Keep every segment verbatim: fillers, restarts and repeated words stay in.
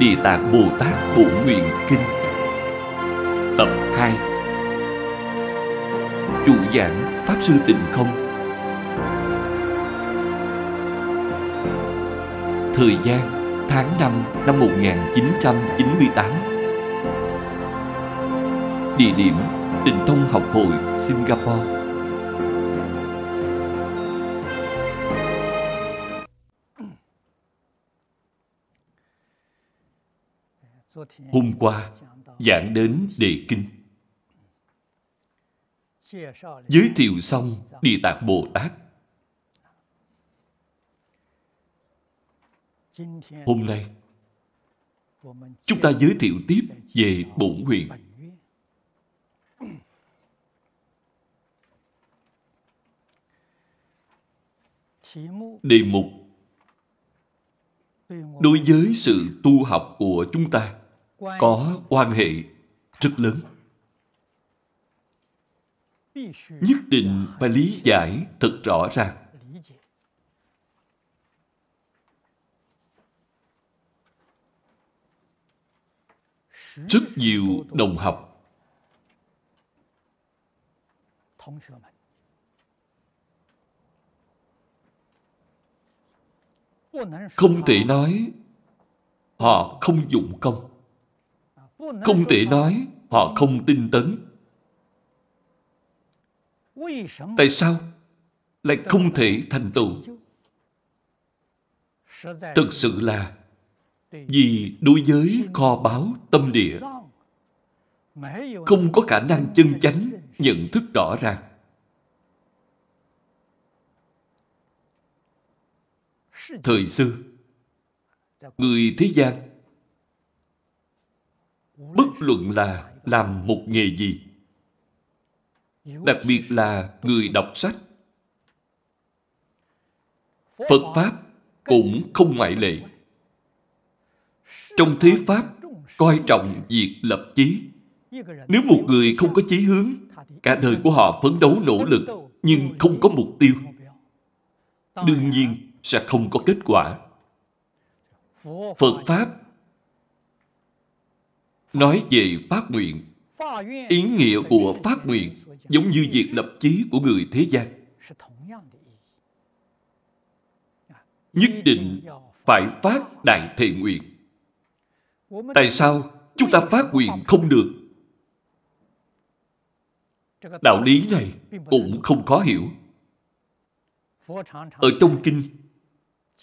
Địa Tạng Bồ Tát Bổn Nguyện Kinh Tập hai. Chủ giảng Pháp Sư Tịnh Không. Thời gian tháng năm năm một nghìn chín trăm chín mươi tám. Địa điểm Tịnh Tông Học Hội Singapore. Hôm qua giảng đến đề kinh, giới thiệu xong Địa Tạng Bồ Tát. Hôm nay chúng ta giới thiệu tiếp về Bổn Nguyện. Đề mục đối với sự tu học của chúng ta có quan hệ rất lớn. Nhất định phải lý giải thật rõ ràng. Rất nhiều đồng học không thể nói họ không dụng công. Không thể nói họ không tinh tấn. Tại sao lại không thể thành tựu? Thực sự là vì đối với kho báu tâm địa không có khả năng chân chánh nhận thức rõ ràng. Thời xưa, người thế gian bất luận là làm một nghề gì, đặc biệt là người đọc sách, Phật Pháp cũng không ngoại lệ. Trong thế Pháp coi trọng việc lập chí. Nếu một người không có chí hướng, cả đời của họ phấn đấu nỗ lực nhưng không có mục tiêu, đương nhiên sẽ không có kết quả. Phật Pháp nói về phát nguyện, ý nghĩa của phát nguyện giống như việc lập chí của người thế gian. Nhất định phải phát đại thệ nguyện. Tại sao chúng ta phát nguyện không được? Đạo lý này cũng không khó hiểu. Ở trong kinh,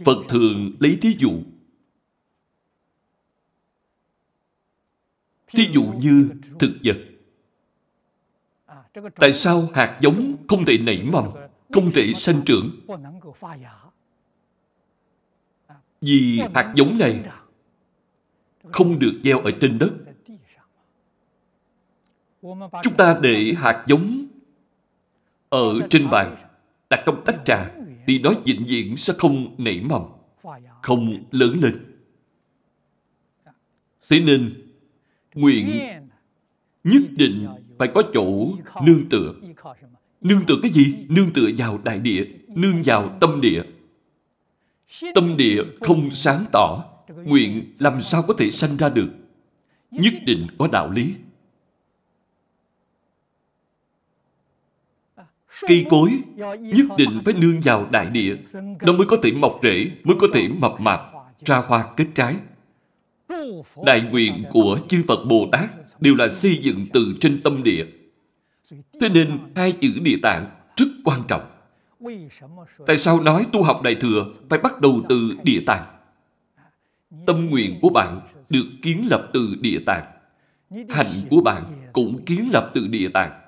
Phật thường lấy thí dụ. Thí dụ như thực vật. Tại sao hạt giống không thể nảy mầm, không thể sinh trưởng? Vì hạt giống này không được gieo ở trên đất. Chúng ta để hạt giống ở trên bàn, đặt trong tách trà, thì nó vĩnh viễn sẽ không nảy mầm, không lớn lên. Thế nên, nguyện nhất định phải có chỗ nương tựa. Nương tựa cái gì? Nương tựa vào đại địa, nương vào tâm địa. Tâm địa không sáng tỏ, nguyện làm sao có thể sanh ra được? Nhất định có đạo lý. Cây cối nhất định phải nương vào đại địa, nó mới có thể mọc rễ, mới có thể mập mạp, ra hoa kết trái. Đại nguyện của chư Phật Bồ Tát đều là xây dựng từ trên tâm địa. Thế nên hai chữ Địa Tạng rất quan trọng. Tại sao nói tu học Đại Thừa phải bắt đầu từ Địa Tạng? Tâm nguyện của bạn được kiến lập từ Địa Tạng. Hạnh của bạn cũng kiến lập từ Địa Tạng.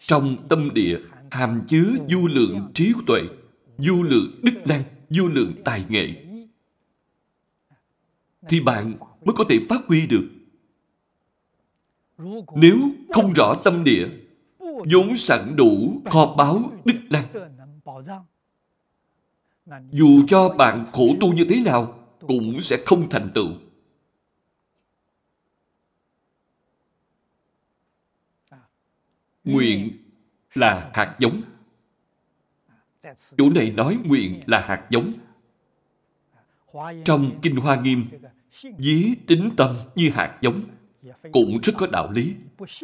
Trong tâm địa hàm chứa vô lượng trí tuệ, vô lượng đức năng, vô lượng tài nghệ, thì bạn mới có thể phát huy được. Nếu không rõ tâm địa, vốn sẵn đủ kho báu đức năng, dù cho bạn khổ tu như thế nào, cũng sẽ không thành tựu. Nguyện là hạt giống. Chỗ này nói nguyện là hạt giống. Trong Kinh Hoa Nghiêm, Ví tính tâm như hạt giống, cũng rất có đạo lý.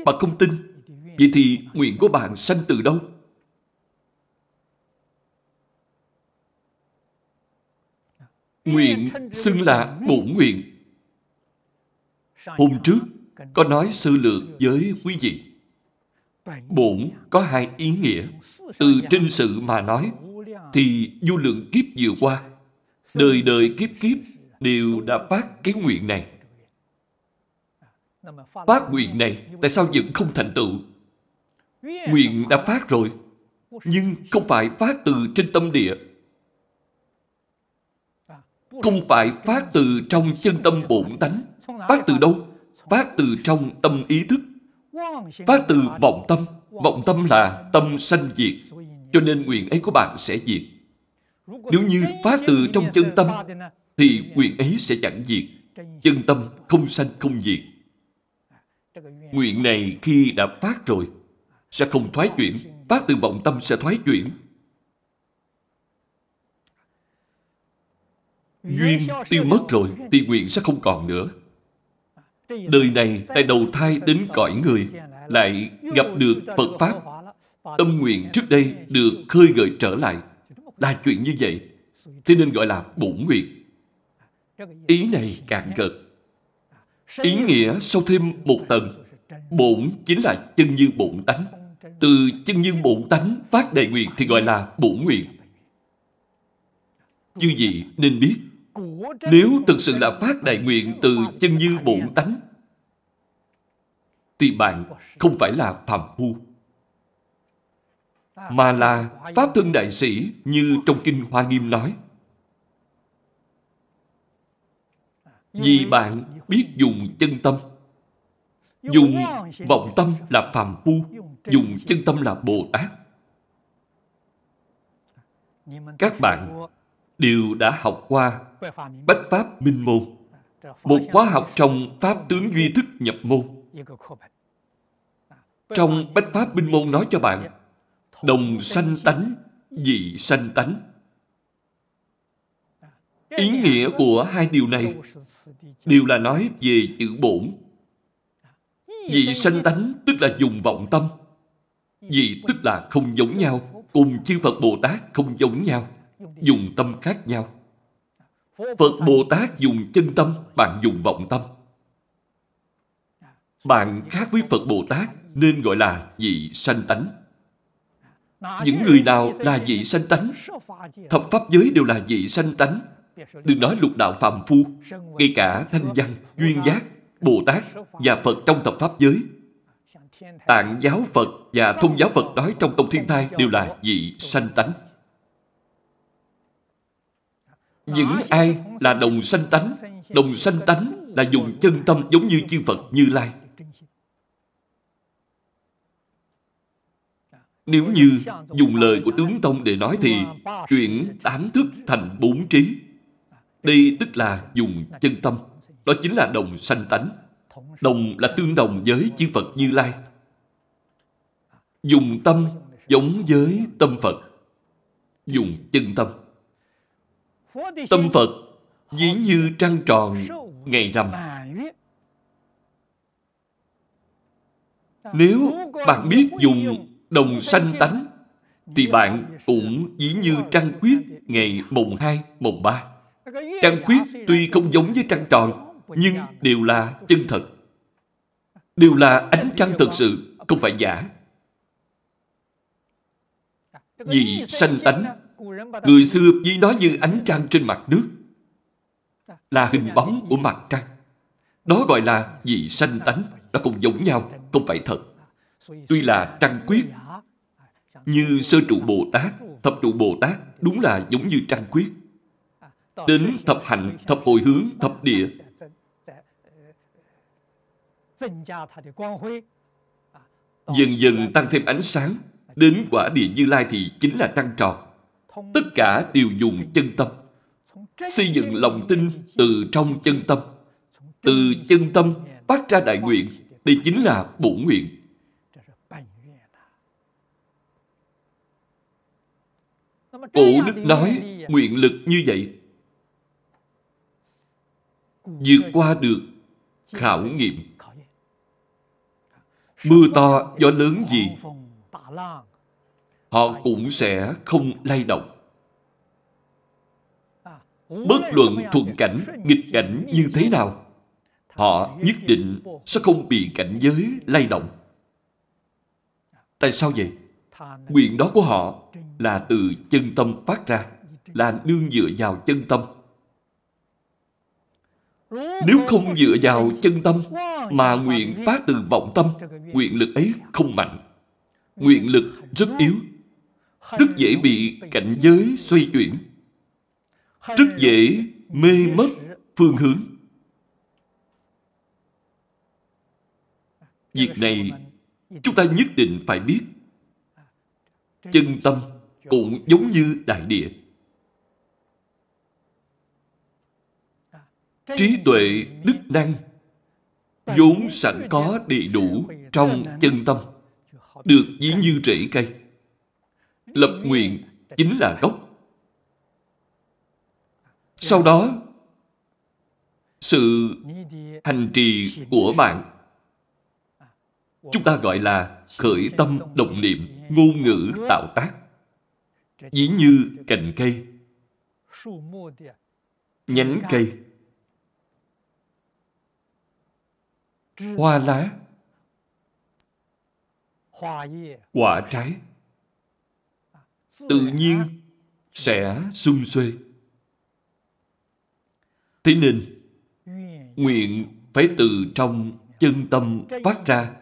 Bạn không tin, vậy thì nguyện của bạn sanh từ đâu? Nguyện xưng là bổn nguyện. Hôm trước có nói sơ lược với quý vị. Bổn có hai ý nghĩa. Từ trên sự mà nói, thì vô lượng kiếp vừa qua, đời đời kiếp kiếp đều đã phát cái nguyện này. Phát nguyện này tại sao vẫn không thành tựu? Nguyện đã phát rồi, nhưng không phải phát từ trên tâm địa, không phải phát từ trong chân tâm bổn tánh. Phát từ đâu? Phát từ trong tâm ý thức, phát từ vọng tâm. Vọng tâm là tâm sanh diệt, cho nên nguyện ấy của bạn sẽ diệt. Nếu như phát từ trong chân tâm, thì nguyện ấy sẽ chẳng diệt. Chân tâm không sanh không diệt. Nguyện này khi đã phát rồi, sẽ không thoái chuyển. Phát từ vọng tâm sẽ thoái chuyển. Duyên tiêu mất rồi, thì nguyện sẽ không còn nữa. Đời này, tại đầu thai đến cõi người, lại gặp được Phật Pháp. Tâm nguyện trước đây được khơi gợi trở lại. Là chuyện như vậy, thế nên gọi là bổn nguyện. Ý này càng cợt, ý nghĩa sâu thêm một tầng. Bổn chính là chân như bổn tánh. Từ chân như bổn tánh phát đại nguyện thì gọi là bổn nguyện. Chư vị nên biết, nếu thực sự là phát đại nguyện từ chân như bổn tánh, thì bạn không phải là phàm phu, mà là Pháp Thân Đại Sĩ như trong Kinh Hoa Nghiêm nói. Vì bạn biết dùng chân tâm, dùng vọng tâm là phàm phu, dùng chân tâm là Bồ Tát. Các bạn đều đã học qua Bách Pháp Minh Môn, một khóa học trong Pháp Tướng Duy Thức Nhập Môn. Trong Bách Pháp Minh Môn nói cho bạn, đồng sanh tánh, dị sanh tánh. Ý nghĩa của hai điều này đều là nói về chữ bổn. Dị sanh tánh tức là dùng vọng tâm. Dị tức là không giống nhau, cùng chư Phật Bồ Tát không giống nhau, dùng tâm khác nhau. Phật Bồ Tát dùng chân tâm, bạn dùng vọng tâm. Bạn khác với Phật Bồ Tát nên gọi là dị sanh tánh. Những người nào là dị sanh tánh? Thập pháp giới đều là dị sanh tánh. Đừng nói lục đạo phàm phu, ngay cả thanh văn, duyên giác, Bồ Tát và Phật trong thập pháp giới, Tạng giáo Phật và Thông giáo Phật nói trong tông Thiên Thai đều là dị sanh tánh. Những ai là đồng sanh tánh? Đồng sanh tánh là dùng chân tâm giống như chư Phật Như Lai. Nếu như dùng lời của Tướng Tông để nói thì chuyển tám thức thành bốn trí. Đây tức là dùng chân tâm. Đó chính là đồng sanh tánh. Đồng là tương đồng với chư Phật Như Lai. Dùng tâm giống với tâm Phật. Dùng chân tâm. Tâm Phật dĩ như trăng tròn ngày rằm. Nếu bạn biết dùng đồng sanh tánh, thì bạn cũng dĩ như trăng khuyết ngày mồng hai, mồng ba. Trăng khuyết tuy không giống với trăng tròn, nhưng đều là chân thật. Đều là ánh trăng thật sự, không phải giả. Vì sanh tánh, người xưa chỉ nói như ánh trăng trên mặt nước, là hình bóng của mặt trăng. Đó gọi là vì sanh tánh, nó không giống nhau, không phải thật. Tuy là trăng khuyết, như Sơ Trụ Bồ Tát, Thập Trụ Bồ Tát đúng là giống như trăng khuyết. Đến thập hạnh, thập hồi hướng, thập địa, dần dần tăng thêm ánh sáng, đến quả địa Như Lai thì chính là trăng tròn. Tất cả đều dùng chân tâm. Xây dựng lòng tin từ trong chân tâm. Từ chân tâm phát ra đại nguyện, đây chính là bổn nguyện. Cổ đức nói nguyện lực như vậy. vượt qua được khảo nghiệm. Mưa to, gió lớn gì, họ cũng sẽ không lay động. Bất luận thuận cảnh, nghịch cảnh như thế nào, họ nhất định sẽ không bị cảnh giới lay động. Tại sao vậy? Nguyện đó của họ là từ chân tâm phát ra, là nương dựa vào chân tâm. Nếu không dựa vào chân tâm mà nguyện phát từ vọng tâm, nguyện lực ấy không mạnh. Nguyện lực rất yếu, rất dễ bị cảnh giới xoay chuyển, rất dễ mê mất phương hướng. Việc này chúng ta nhất định phải biết. Chân tâm cũng giống như đại địa. Trí tuệ, đức năng vốn sẵn có đầy đủ trong chân tâm, được ví như rễ cây. Lập nguyện chính là gốc. Sau đó, sự hành trì của bạn, chúng ta gọi là khởi tâm động niệm, ngôn ngữ tạo tác, ví như cành cây, nhánh cây, hoa lá, quả trái, tự nhiên sẽ sum xuê. Thế nên, nguyện phải từ trong chân tâm phát ra,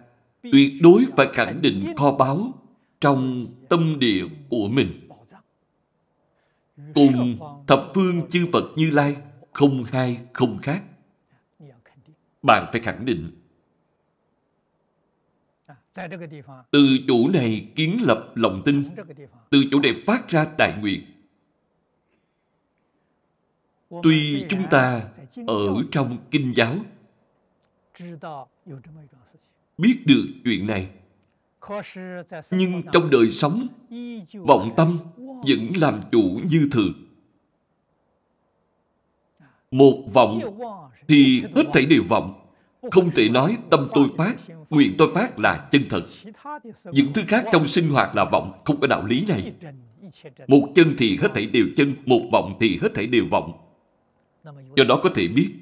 tuyệt đối phải khẳng định kho báu trong tâm địa của mình. Cùng thập phương chư Phật Như Lai không hai không khác. Bạn phải khẳng định. Từ chỗ này kiến lập lòng tin, từ chỗ này phát ra đại nguyện. Tuy chúng ta ở trong kinh giáo biết được chuyện này, nhưng trong đời sống, vọng tâm vẫn làm chủ như thường. Một vọng thì hết thảy đều vọng. Không thể nói tâm tôi phát, nguyện tôi phát là chân thật. Những thứ khác trong sinh hoạt là vọng, không có đạo lý này. Một chân thì hết thảy đều chân, một vọng thì hết thảy đều vọng. Do đó có thể biết,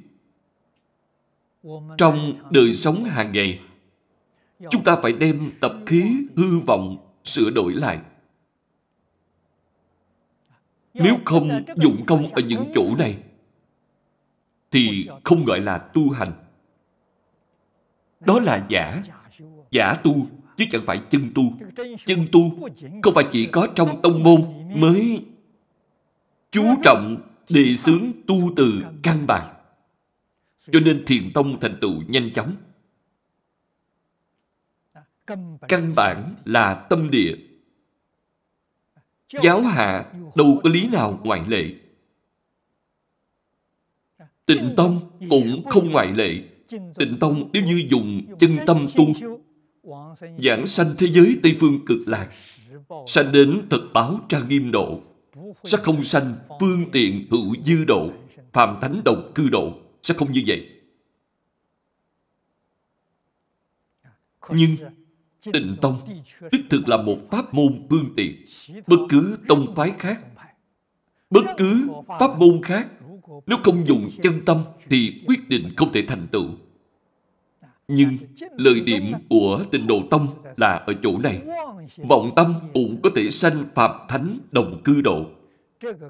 trong đời sống hàng ngày, chúng ta phải đem tập khí hư vọng sửa đổi lại. Nếu không dụng công ở những chỗ này, thì không gọi là tu hành. Đó là giả, giả tu, chứ chẳng phải chân tu. Chân tu không phải chỉ có trong tông môn mới chú trọng đề xướng tu từ căn bản. Cho nên thiền tông thành tựu nhanh chóng. Căn bản là tâm địa. Giáo hạ đâu có lý nào ngoại lệ. Tịnh tông cũng không ngoại lệ. Tịnh tông nếu như dùng chân tâm tu, giảng sanh thế giới Tây Phương Cực Lạc, sanh đến thật báo trang nghiêm độ, sẽ không sanh phương tiện hữu dư độ, phàm thánh đồng cư độ, sẽ không như vậy. Nhưng Tịnh tông đích thực là một pháp môn phương tiện. Bất cứ tông phái khác, bất cứ pháp môn khác, nếu không dùng chân tâm thì quyết định không thể thành tựu. Nhưng lợi điểm của Tịnh độ tông là ở chỗ này. Vọng tâm cũng có thể sanh phạm thánh đồng cư độ.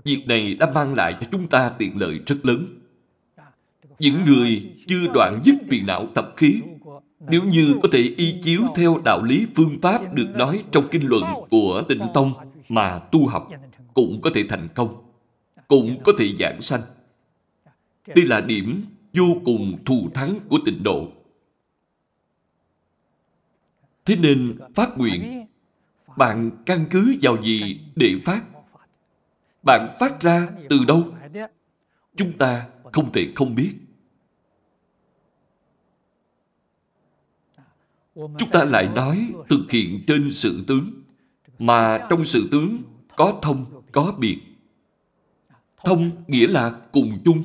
Việc này đã mang lại cho chúng ta tiện lợi rất lớn. Những người chưa đoạn dứt phiền não tập khí, nếu như có thể y chiếu theo đạo lý phương pháp được nói trong kinh luận của Tịnh tông mà tu học, cũng có thể thành công, cũng có thể giảng sanh. Đây là điểm vô cùng thù thắng của Tịnh độ. Thế nên phát nguyện, bạn căn cứ vào gì để phát? Bạn phát ra từ đâu? Chúng ta không thể không biết. Chúng ta lại nói thực hiện trên sự tướng, mà trong sự tướng có thông, có biệt. Thông nghĩa là cùng chung.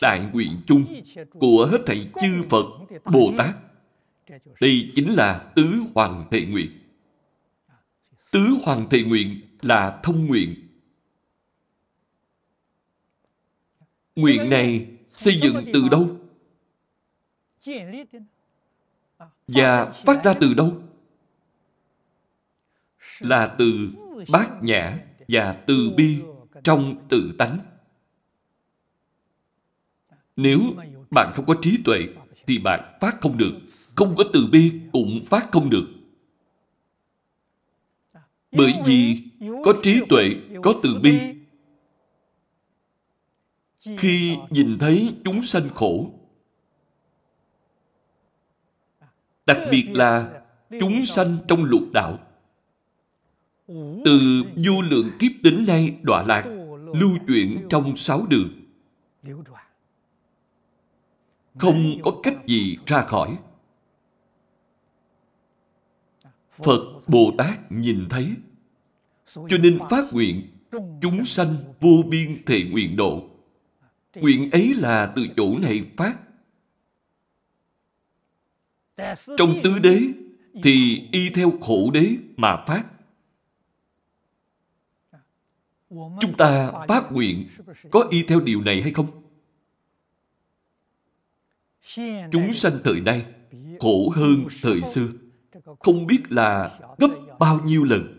đại nguyện chung của hết thảy chư Phật, Bồ Tát. Đây chính là Tứ Hoàng Thệ Nguyện. Tứ Hoàng Thệ Nguyện là thông nguyện. Nguyện này xây dựng từ đâu? Và phát ra từ đâu? Là từ bát nhã và từ bi trong tự tánh. Nếu bạn không có trí tuệ thì bạn phát không được. Không có từ bi cũng phát không được. Bởi vì có trí tuệ, có từ bi, khi nhìn thấy chúng sanh khổ, đặc biệt là chúng sanh trong lục đạo, từ vô lượng kiếp đến nay đọa lạc, lưu chuyển trong sáu đường, không có cách gì ra khỏi. Phật, Bồ Tát nhìn thấy, cho nên phát nguyện chúng sanh vô biên thệ nguyện độ. Nguyện ấy là từ chỗ này phát. Trong tứ đế thì y theo khổ đế mà phát. Chúng ta phát nguyện có y theo điều này hay không? Chúng sanh thời nay khổ hơn thời xưa, không biết là gấp bao nhiêu lần.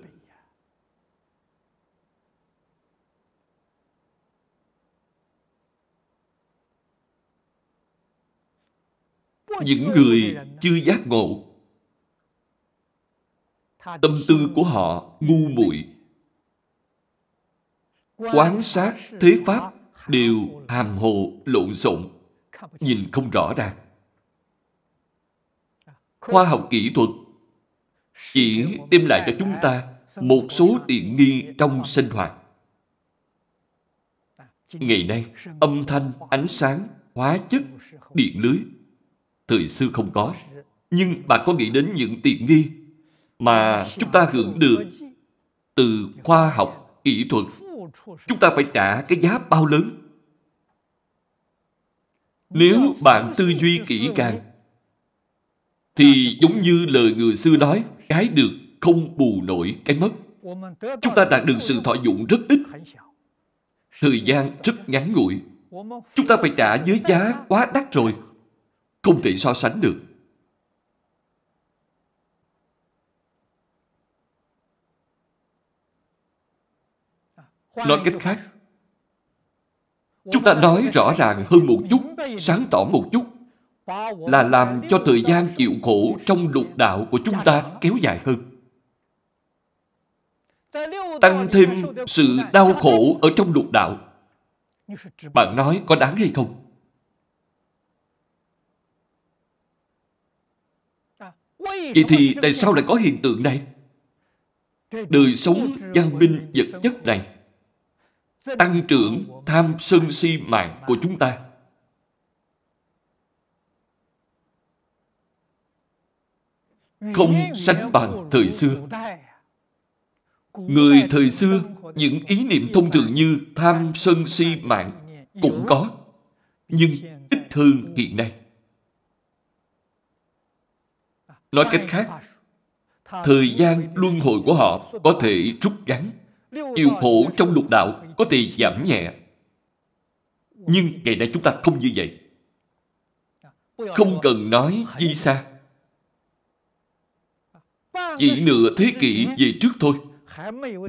Những người chưa giác ngộ, tâm tư của họ ngu muội, quan sát thế pháp đều hàm hồ lộn xộn, nhìn không rõ ràng. Khoa học kỹ thuật chỉ đem lại cho chúng ta một số tiện nghi trong sinh hoạt. Ngày nay, âm thanh, ánh sáng, hóa chất, điện lưới, thời xưa không có. Nhưng bạn có nghĩ đến những tiện nghi mà chúng ta hưởng được từ khoa học, kỹ thuật, chúng ta phải trả cái giá bao lớn? Nếu bạn tư duy kỹ càng, thì giống như lời người xưa nói, cái được không bù nổi cái mất. Chúng ta đạt được sự thọ dụng rất ít, thời gian rất ngắn ngủi. Chúng ta phải trả với giá quá đắt rồi, không thể so sánh được. Nói cách khác, chúng ta nói rõ ràng hơn một chút, sáng tỏ một chút, là làm cho thời gian chịu khổ trong lục đạo của chúng ta kéo dài hơn, tăng thêm sự đau khổ ở trong lục đạo. Bạn nói có đáng hay không? Vậy thì tại sao lại có hiện tượng này? Đời sống văn minh vật chất này tăng trưởng tham sân si mạng của chúng ta. Không sánh bằng thời xưa. Người thời xưa, những ý niệm thông thường như tham sân si mạng cũng có, nhưng ít hơn hiện nay. Nói cách khác, thời gian luân hồi của họ có thể rút ngắn, chịu khổ trong lục đạo có thể giảm nhẹ. Nhưng ngày nay chúng ta không như vậy. Không cần nói chi xa, chỉ nửa thế kỷ về trước thôi,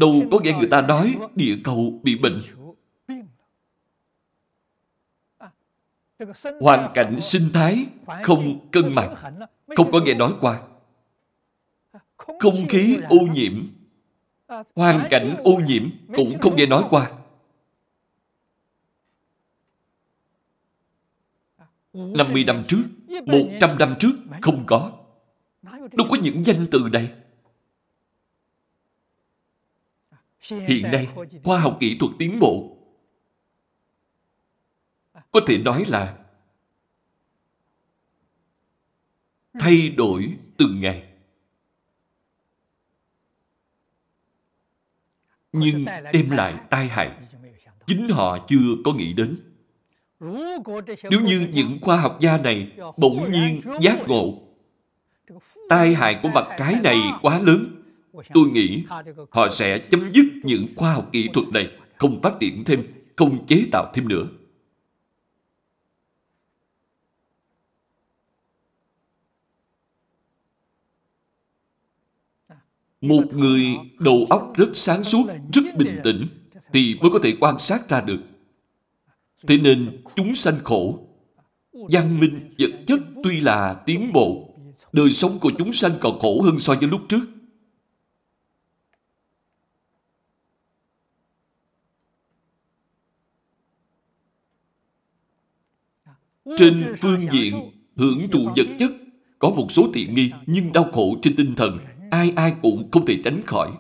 đâu có nghe người ta nói địa cầu bị bệnh. Hoàn cảnh sinh thái không cân bằng, không có nghe nói qua. Không khí ô nhiễm, hoàn cảnh ô nhiễm cũng không nghe nói qua. năm mươi năm trước, một trăm năm trước không có. Đâu có những danh từ này. Hiện nay, khoa học kỹ thuật tiến bộ, có thể nói là thay đổi từng ngày. Nhưng đem lại tai hại, chính họ chưa có nghĩ đến. Nếu như những khoa học gia này bỗng nhiên giác ngộ, tai hại của mặt trái này quá lớn, tôi nghĩ họ sẽ chấm dứt những khoa học kỹ thuật này, không phát triển thêm, không chế tạo thêm nữa. Một người đầu óc rất sáng suốt, rất bình tĩnh, thì mới có thể quan sát ra được. Thế nên, chúng sanh khổ. Văn minh, vật chất tuy là tiến bộ, đời sống của chúng sanh còn khổ hơn so với lúc trước. Trên phương diện hưởng thụ vật chất, có một số tiện nghi, nhưng đau khổ trên tinh thần, ai ai cũng không thể tránh khỏi.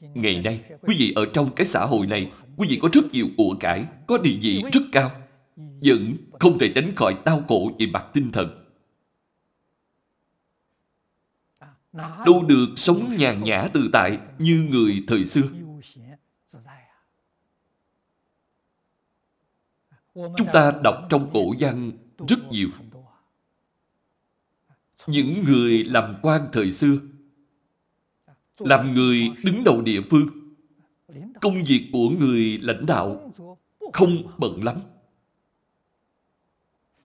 Ngày nay, quý vị ở trong cái xã hội này, quý vị có rất nhiều của cải, có địa vị rất cao, vẫn không thể tránh khỏi đau khổ về mặt tinh thần. Đâu được sống nhàn nhã tự tại như người thời xưa. Chúng ta đọc trong cổ văn rất nhiều. Những người làm quan thời xưa, làm người đứng đầu địa phương, công việc của người lãnh đạo không bận lắm.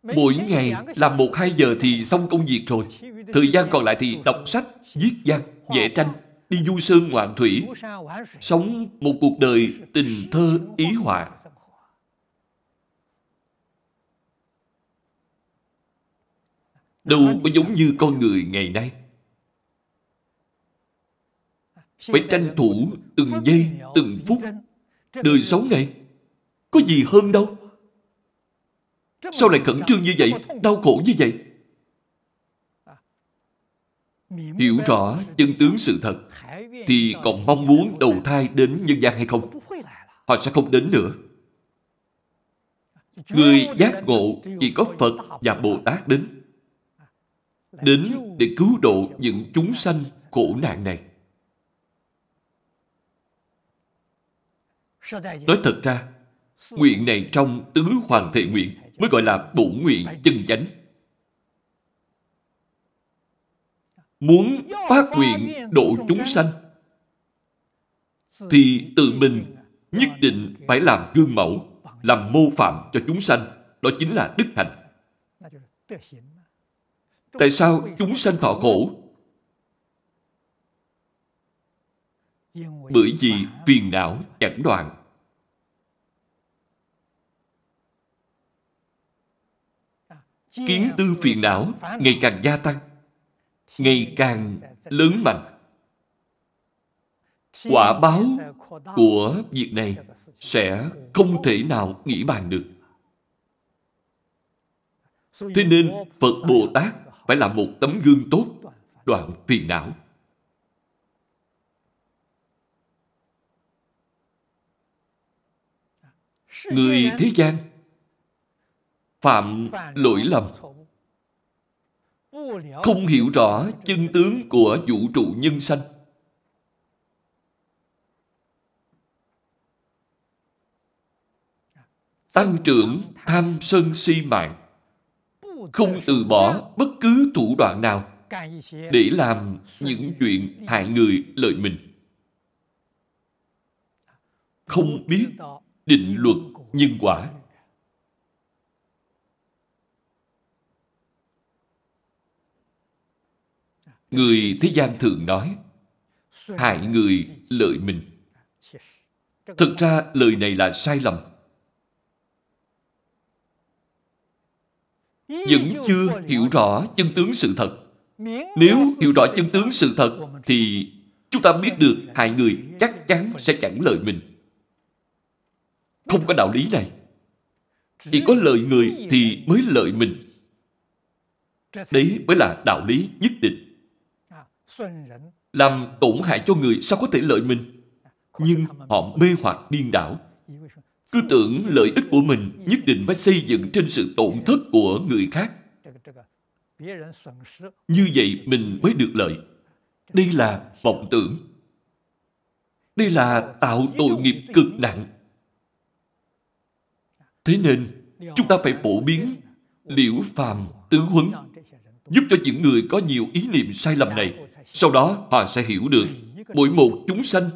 Mỗi ngày làm một hai giờ thì xong công việc rồi. Thời gian còn lại thì đọc sách, viết văn, vẽ tranh, đi du sơn ngoạn thủy, sống một cuộc đời tình thơ ý họa. Đâu có giống như con người ngày nay. Phải tranh thủ từng giây, từng phút. Đời sống này có gì hơn đâu. Sao lại khẩn trương như vậy, đau khổ như vậy? Hiểu rõ chân tướng sự thật thì còn mong muốn đầu thai đến nhân gian hay không? Họ sẽ không đến nữa. Người giác ngộ chỉ có Phật và Bồ Tát đến. Đến để cứu độ những chúng sanh khổ nạn này. Nói thật ra, nguyện này trong tứ hoàng thệ nguyện mới gọi là bổn nguyện chân chánh. Muốn phát nguyện độ chúng sanh thì tự mình nhất định phải làm gương mẫu, làm mô phạm cho chúng sanh. Đó chính là đức hạnh. Tại sao chúng sanh thọ khổ? Bởi vì phiền não chẳng đoạn. Kiến tư phiền não ngày càng gia tăng, ngày càng lớn mạnh. Quả báo của việc này sẽ không thể nào nghĩ bàn được. Thế nên Phật Bồ Tát phải là một tấm gương tốt, đoạn phiền não. Người thế gian phạm lỗi lầm, không hiểu rõ chân tướng của vũ trụ nhân sanh, tăng trưởng tham sân si mạng, không từ bỏ bất cứ thủ đoạn nào để làm những chuyện hại người lợi mình. Không biết định luật nhân quả. Người thế gian thường nói, hại người lợi mình. Thực ra lời này là sai lầm. Vẫn chưa hiểu rõ chân tướng sự thật. Nếu hiểu rõ chân tướng sự thật thì chúng ta biết được hại người chắc chắn sẽ chẳng lợi mình. Không có đạo lý này. Chỉ có lợi người thì mới lợi mình. Đấy mới là đạo lý nhất định. Làm tổn hại cho người sao có thể lợi mình? Nhưng họ mê hoặc điên đảo. Cứ tưởng lợi ích của mình nhất định phải xây dựng trên sự tổn thất của người khác. Như vậy mình mới được lợi. Đây là vọng tưởng. Đây là tạo tội nghiệp cực nặng. Thế nên, Chúng ta phải phổ biến liễu phàm tứ huấn, giúp cho những người có nhiều ý niệm sai lầm này. Sau đó họ sẽ hiểu được mỗi một chúng sanh,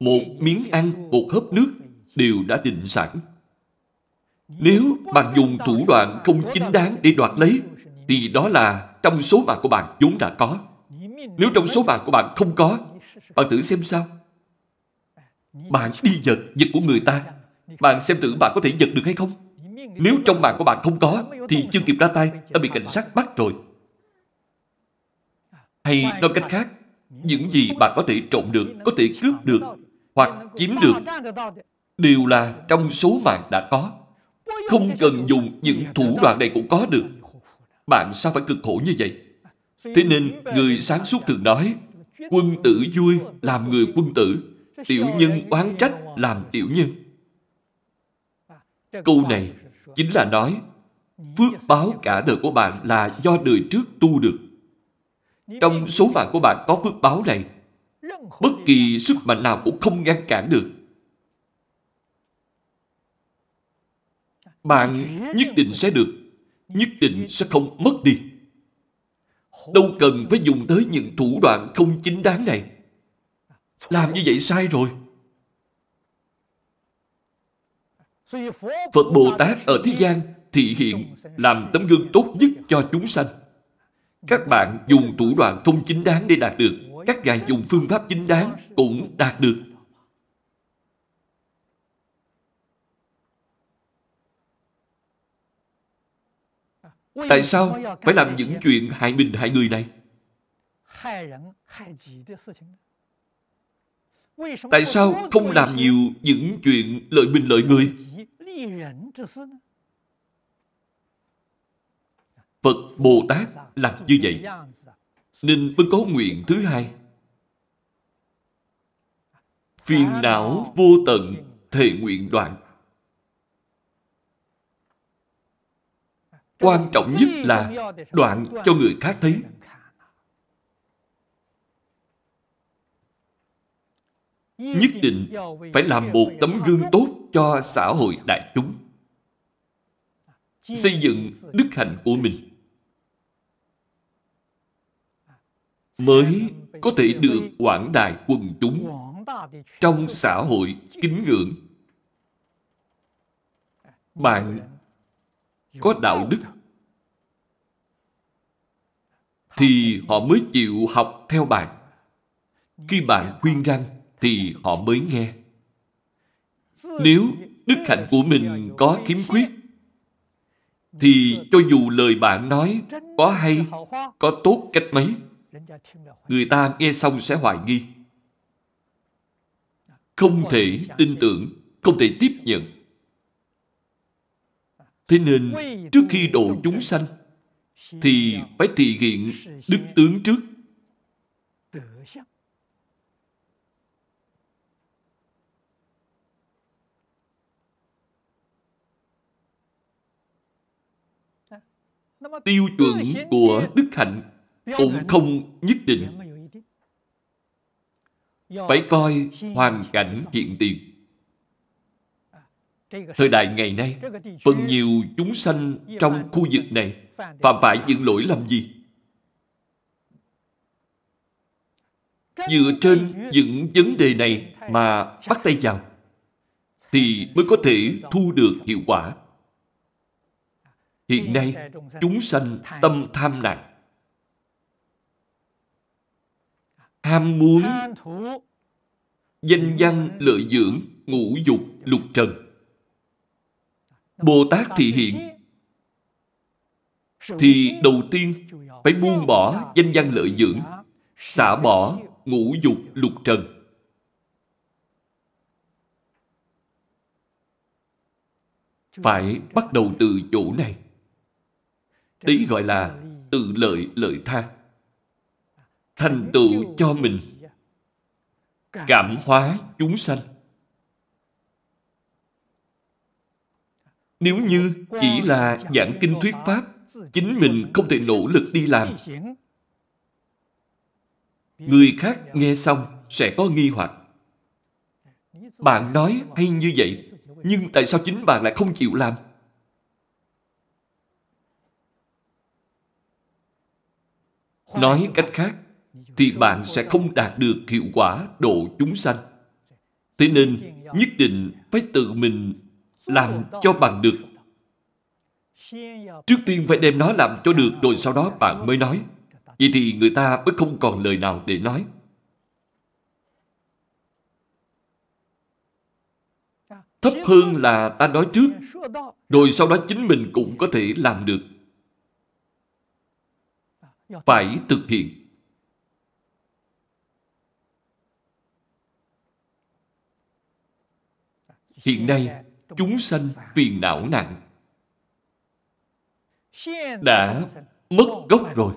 một miếng ăn, một hớp nước đều đã định sẵn. Nếu bạn dùng thủ đoạn không chính đáng để đoạt lấy, thì đó là trong số mạng của bạn vốn đã có. Nếu trong số mạng của bạn không có, bạn thử xem sao. Bạn đi giật giật của người ta, bạn xem thử bạn có thể giật được hay không. Nếu trong mạng của bạn không có, thì chưa kịp ra tay đã bị cảnh sát bắt rồi. Hay nói cách khác, những gì bạn có thể trộm được, có thể cướp được, hoặc chiếm được, đều là trong số mạng đã có. Không cần dùng những thủ đoạn này cũng có được. Bạn sao phải cực khổ như vậy? Thế nên, người sáng suốt thường nói, quân tử vui làm người quân tử, tiểu nhân oán trách làm tiểu nhân. Câu này chính là nói, phước báo cả đời của bạn là do đời trước tu được. Trong số mạng của bạn có phước báo này, bất kỳ sức mạnh nào cũng không ngăn cản được. Bạn nhất định sẽ được, nhất định sẽ không mất đi. Đâu cần phải dùng tới những thủ đoạn không chính đáng này. Làm như vậy sai rồi. Phật Bồ Tát ở thế gian thị hiện làm tấm gương tốt nhất cho chúng sanh. Các bạn dùng thủ đoạn không chính đáng để đạt được, các ngài dùng phương pháp chính đáng cũng đạt được. Tại sao phải làm những chuyện hại mình hại người này? Tại sao không làm nhiều những chuyện lợi mình lợi người? Phật Bồ Tát làm như vậy, nên mới có nguyện thứ hai. Phiền não vô tận, thề nguyện đoạn. Quan trọng nhất là đoạn cho người khác thấy. Nhất định phải làm một tấm gương tốt cho xã hội đại chúng. Xây dựng đức hạnh của mình mới có thể được quảng đại quần chúng trong xã hội kính ngưỡng. Bạn có đạo đức thì họ mới chịu học theo bạn. Khi bạn khuyên răn thì họ mới nghe. Nếu đức hạnh của mình có khiếm khuyết thì cho dù lời bạn nói có hay, có tốt cách mấy, người ta nghe xong sẽ hoài nghi, không thể tin tưởng, không thể tiếp nhận. Thế nên, trước khi độ chúng sanh, thì phải thị hiện đức tướng trước. Tiêu chuẩn của đức hạnh cũng không nhất định. Phải coi hoàn cảnh hiện tiền. Thời đại ngày nay, phần nhiều chúng sanh trong khu vực này phạm phải những lỗi lầm gì? Dựa trên những vấn đề này mà bắt tay vào, thì mới có thể thu được hiệu quả. Hiện nay, chúng sanh tâm tham nặng, ham muốn, danh văn, lợi dưỡng, ngũ dục, lục trần. Bồ Tát thị hiện thì đầu tiên phải buông bỏ danh văn lợi dưỡng, xả bỏ ngũ dục lục trần. Phải bắt đầu từ chỗ này. Đấy gọi là tự lợi lợi tha. Thành tựu cho mình, cảm hóa chúng sanh. Nếu như chỉ là giảng kinh thuyết pháp, chính mình không thể nỗ lực đi làm, người khác nghe xong sẽ có nghi hoặc. Bạn nói hay như vậy, nhưng tại sao chính bạn lại không chịu làm? Nói cách khác, thì bạn sẽ không đạt được hiệu quả độ chúng sanh. Thế nên, nhất định phải tự mình làm cho bằng được. Trước tiên phải đem nó làm cho được, rồi sau đó bạn mới nói. Vậy thì người ta mới không còn lời nào để nói. Thấp hơn là ta nói trước, rồi sau đó chính mình cũng có thể làm được. Phải thực hiện. Hiện nay, chúng sanh phiền não nặng. Đã mất gốc rồi.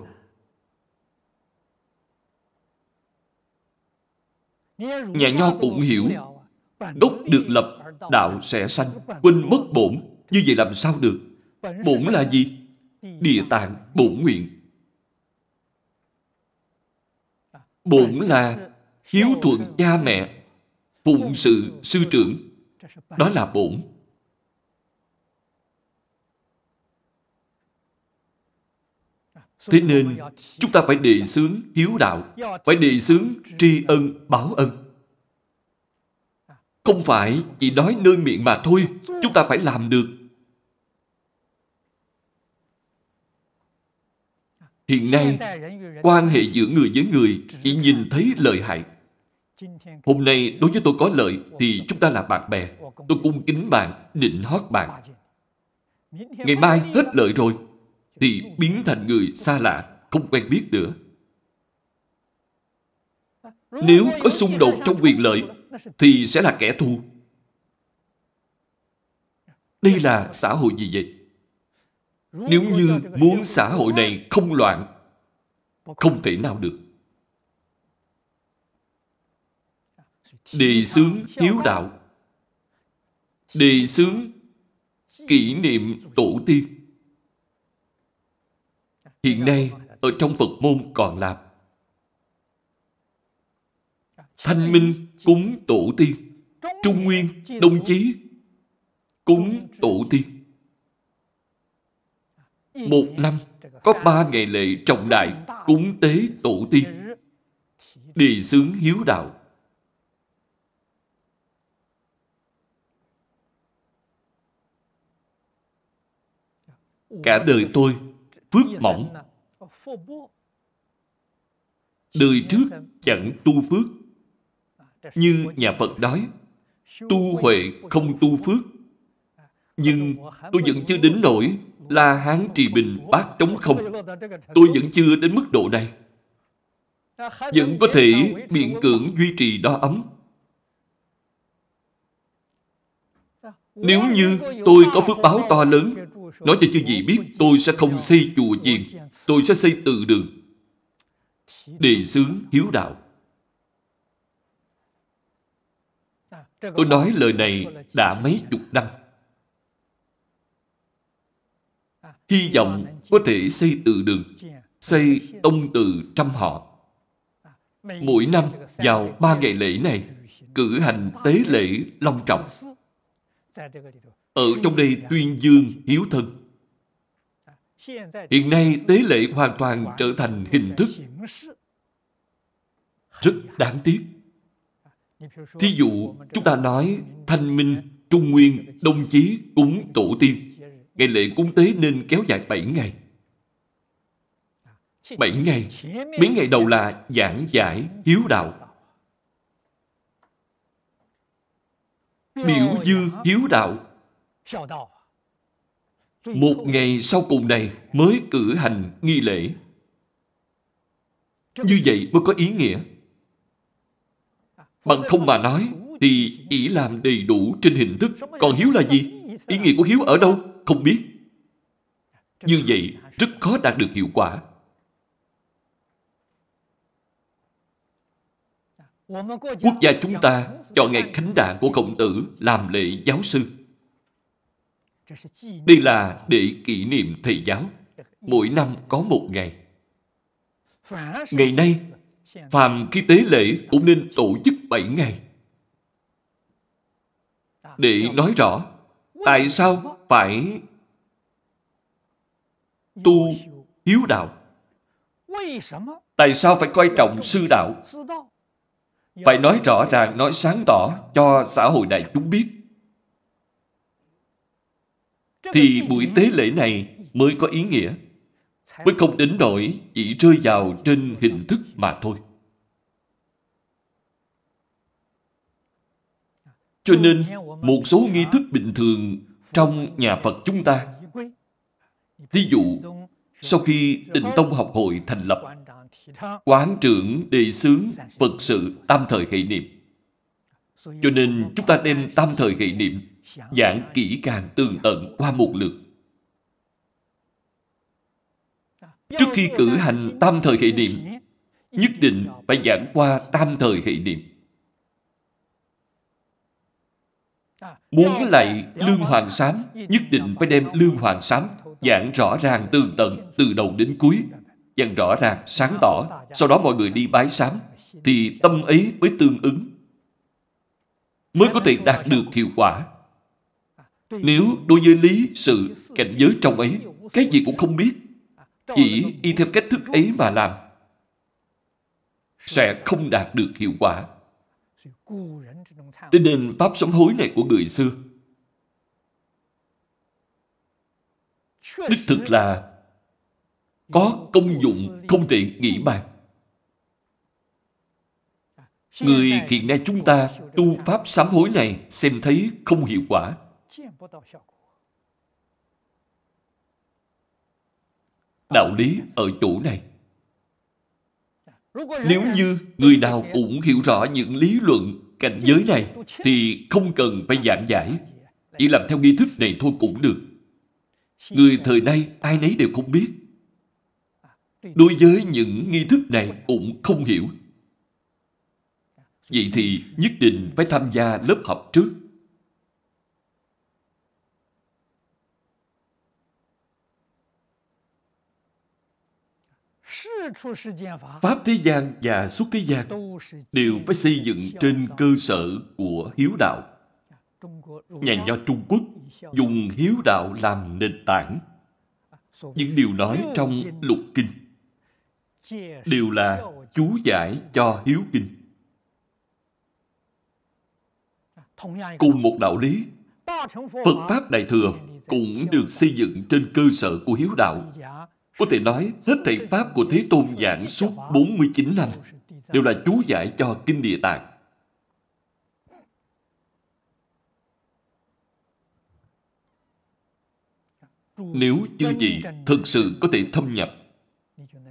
Nhà nho cũng hiểu, gốc được lập, đạo sẽ sanh, quên mất bổn, như vậy làm sao được? Bổn là gì? Địa tạng bổn nguyện. Bổn là hiếu thuận cha mẹ, phụng sự sư trưởng. Đó là bổn. Thế nên, chúng ta phải đề xướng hiếu đạo, phải đề xướng tri ân, báo ân. Không phải chỉ nói nơi miệng mà thôi, chúng ta phải làm được. Hiện nay, quan hệ giữa người với người chỉ nhìn thấy lợi hại. Hôm nay, đối với tôi có lợi, thì chúng ta là bạn bè. Tôi cung kính bạn, định hót bạn. Ngày mai hết lợi rồi, thì biến thành người xa lạ, không quen biết nữa. Nếu có xung đột trong quyền lợi, thì sẽ là kẻ thù. Đây là xã hội gì vậy? Nếu như muốn xã hội này không loạn, không thể nào được. Đề xướng hiếu đạo, đề xướng kỷ niệm tổ tiên. Hiện nay, ở trong Phật môn còn làm. Thanh minh cúng tổ tiên, Trung Nguyên, Đông Chí cúng tổ tiên. Một năm có ba ngày lễ trọng đại cúng tế tổ tiên, đề xướng hiếu đạo. Cả đời tôi phước mỏng. Đời trước chẳng tu phước. Như nhà Phật nói, tu huệ không tu phước. Nhưng tôi vẫn chưa đến nỗi La Hán trì bình bát trống không. Tôi vẫn chưa đến mức độ này. Vẫn có thể miễn cưỡng duy trì đo ấm. Nếu như tôi có phước báo to lớn, nói cho chư vị biết, tôi sẽ không xây chùa chiền, tôi sẽ xây từ đường. Đề xướng hiếu đạo. Tôi nói lời này đã mấy chục năm. Hy vọng có thể xây từ đường, xây tông từ trăm họ. Mỗi năm vào ba ngày lễ này, cử hành tế lễ long trọng. Ở trong đây tuyên dương hiếu thân. Hiện nay tế lễ hoàn toàn trở thành hình thức. Rất đáng tiếc. Thí dụ, chúng ta nói Thanh Minh, Trung Nguyên, Đông Chí cúng tổ tiên. Ngày lễ cúng tế nên kéo dài bảy ngày. bảy ngày, mấy ngày đầu là giảng giải hiếu đạo. Biểu dương hiếu đạo. Một ngày sau cùng này mới cử hành nghi lễ. Như vậy mới có ý nghĩa. Bằng không mà nói thì chỉ làm đầy đủ trên hình thức. Còn hiếu là gì? Ý nghĩa của hiếu ở đâu? Không biết. Như vậy rất khó đạt được hiệu quả. Quốc gia chúng ta chọn ngày khánh đàn của Khổng Tử làm lễ giáo sư. Đây là để kỷ niệm thầy giáo. Mỗi năm có một ngày. Ngày nay, phàm khi tế lễ cũng nên tổ chức bảy ngày. Để nói rõ tại sao phải tu hiếu đạo. Tại sao phải coi trọng sư đạo? Phải nói rõ ràng, nói sáng tỏ cho xã hội đại chúng biết. Thì buổi tế lễ này mới có ý nghĩa, mới không đến nỗi chỉ rơi vào trên hình thức mà thôi. Cho nên, một số nghi thức bình thường trong nhà Phật chúng ta, thí dụ, sau khi Tịnh Tông học hội thành lập, quán trưởng đề xướng Phật sự tam thời hệ niệm. Cho nên, chúng ta đem tam thời hệ niệm giảng kỹ càng tường tận qua một lượt. Trước khi cử hành tam thời hệ niệm, nhất định phải giảng qua tam thời hệ niệm. Muốn lại Lương Hoàng Sám, nhất định phải đem Lương Hoàng Sám giảng rõ ràng tường tận từ đầu đến cuối, giảng rõ ràng, sáng tỏ, sau đó mọi người đi bái Sám, thì tâm ấy mới tương ứng, mới có thể đạt được hiệu quả. Nếu đối với lý, sự, cảnh giới trong ấy, cái gì cũng không biết, chỉ y theo cách thức ấy mà làm, sẽ không đạt được hiệu quả. Thế nên pháp sám hối này của người xưa đích thực là có công dụng không thể nghĩ bàn. Người hiện nay chúng ta tu pháp sám hối này xem thấy không hiệu quả. Đạo lý ở chỗ này. Nếu như người nào cũng hiểu rõ những lý luận cảnh giới này thì không cần phải giảng giải, chỉ làm theo nghi thức này thôi cũng được. Người thời nay ai nấy đều không biết, đối với những nghi thức này cũng không hiểu. Vậy thì nhất định phải tham gia lớp học trước. Pháp thế gian và xuất thế gian đều phải xây dựng trên cơ sở của hiếu đạo. Nhà nho Trung Quốc dùng hiếu đạo làm nền tảng. Những điều nói trong lục kinh đều là chú giải cho hiếu kinh. Cùng một đạo lý, Phật Pháp Đại Thừa cũng được xây dựng trên cơ sở của hiếu đạo. Có thể nói, hết thảy Pháp của Thế Tôn giảng suốt bốn mươi chín năm đều là chú giải cho Kinh Địa Tạng. Nếu chư vị thực sự có thể thâm nhập,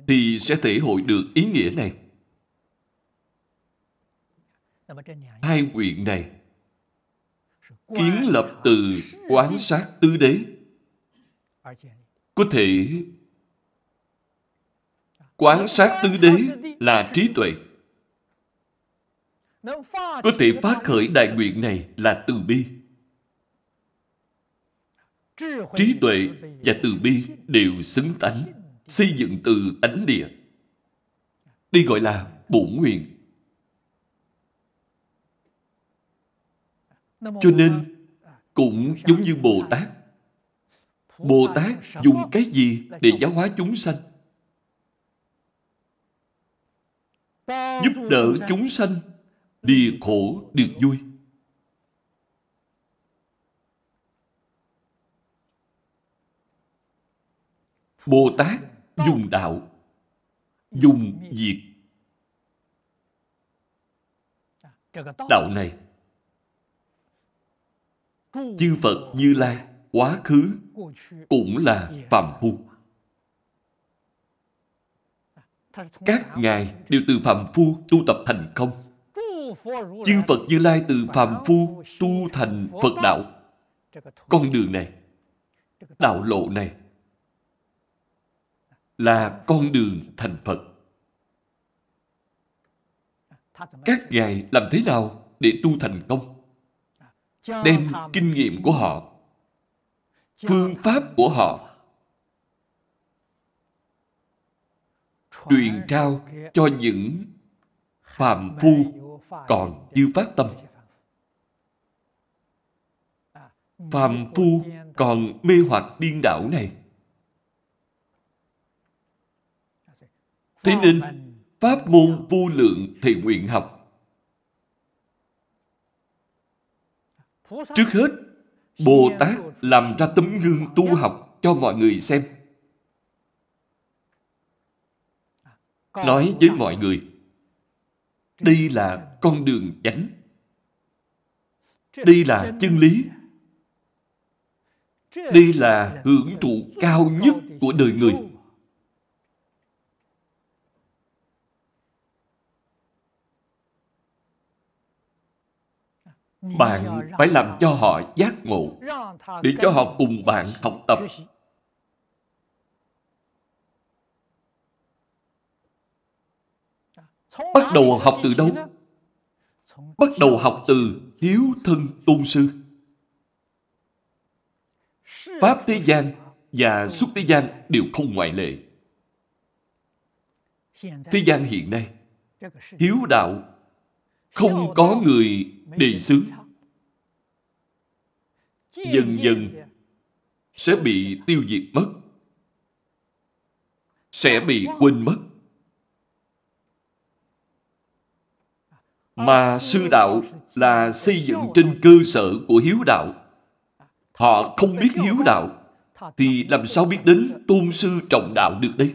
thì sẽ thể hội được ý nghĩa này. Hai quyển này kiến lập từ quán sát tứ đế, có thể quán sát tứ đế là trí tuệ, có thể phát khởi đại nguyện này là từ bi. Trí tuệ và từ bi đều xứng tánh, xây dựng từ tánh địa. Đây gọi là bổn nguyện. Cho nên, cũng giống như Bồ Tát. Bồ Tát dùng cái gì để giáo hóa chúng sanh? Giúp đỡ chúng sanh, đi khổ được vui. Bồ Tát dùng đạo, dùng diệt. Đạo này, chư Phật Như Lai quá khứ cũng là phàm phu. Các ngài đều từ phàm phu tu tập thành không. Chư Phật Như Lai từ phàm phu tu thành Phật đạo. Con đường này, đạo lộ này là con đường thành Phật. Các ngài làm thế nào để tu thành công? Đem kinh nghiệm của họ, phương pháp của họ truyền trao cho những phàm phu còn chưa phát tâm, phàm phu còn mê hoặc điên đảo này. Thế nên, pháp môn vô lượng thì nguyện học. Trước hết, Bồ Tát làm ra tấm gương tu học cho mọi người xem. Nói với mọi người, đây là con đường chánh. Đây là chân lý. Đây là hưởng thụ cao nhất của đời người. Bạn phải làm cho họ giác ngộ, để cho họ cùng bạn học tập. Bắt đầu học từ đâu? Bắt đầu học từ hiếu thân tôn sư. Pháp thế gian và xuất thế gian đều không ngoại lệ. Thế gian hiện nay, hiếu đạo không có người đề xướng. Dần dần sẽ bị tiêu diệt mất. Sẽ bị quên mất. Mà sư đạo là xây dựng trên cơ sở của hiếu đạo. Họ không biết hiếu đạo, thì làm sao biết đến tôn sư trọng đạo được đây?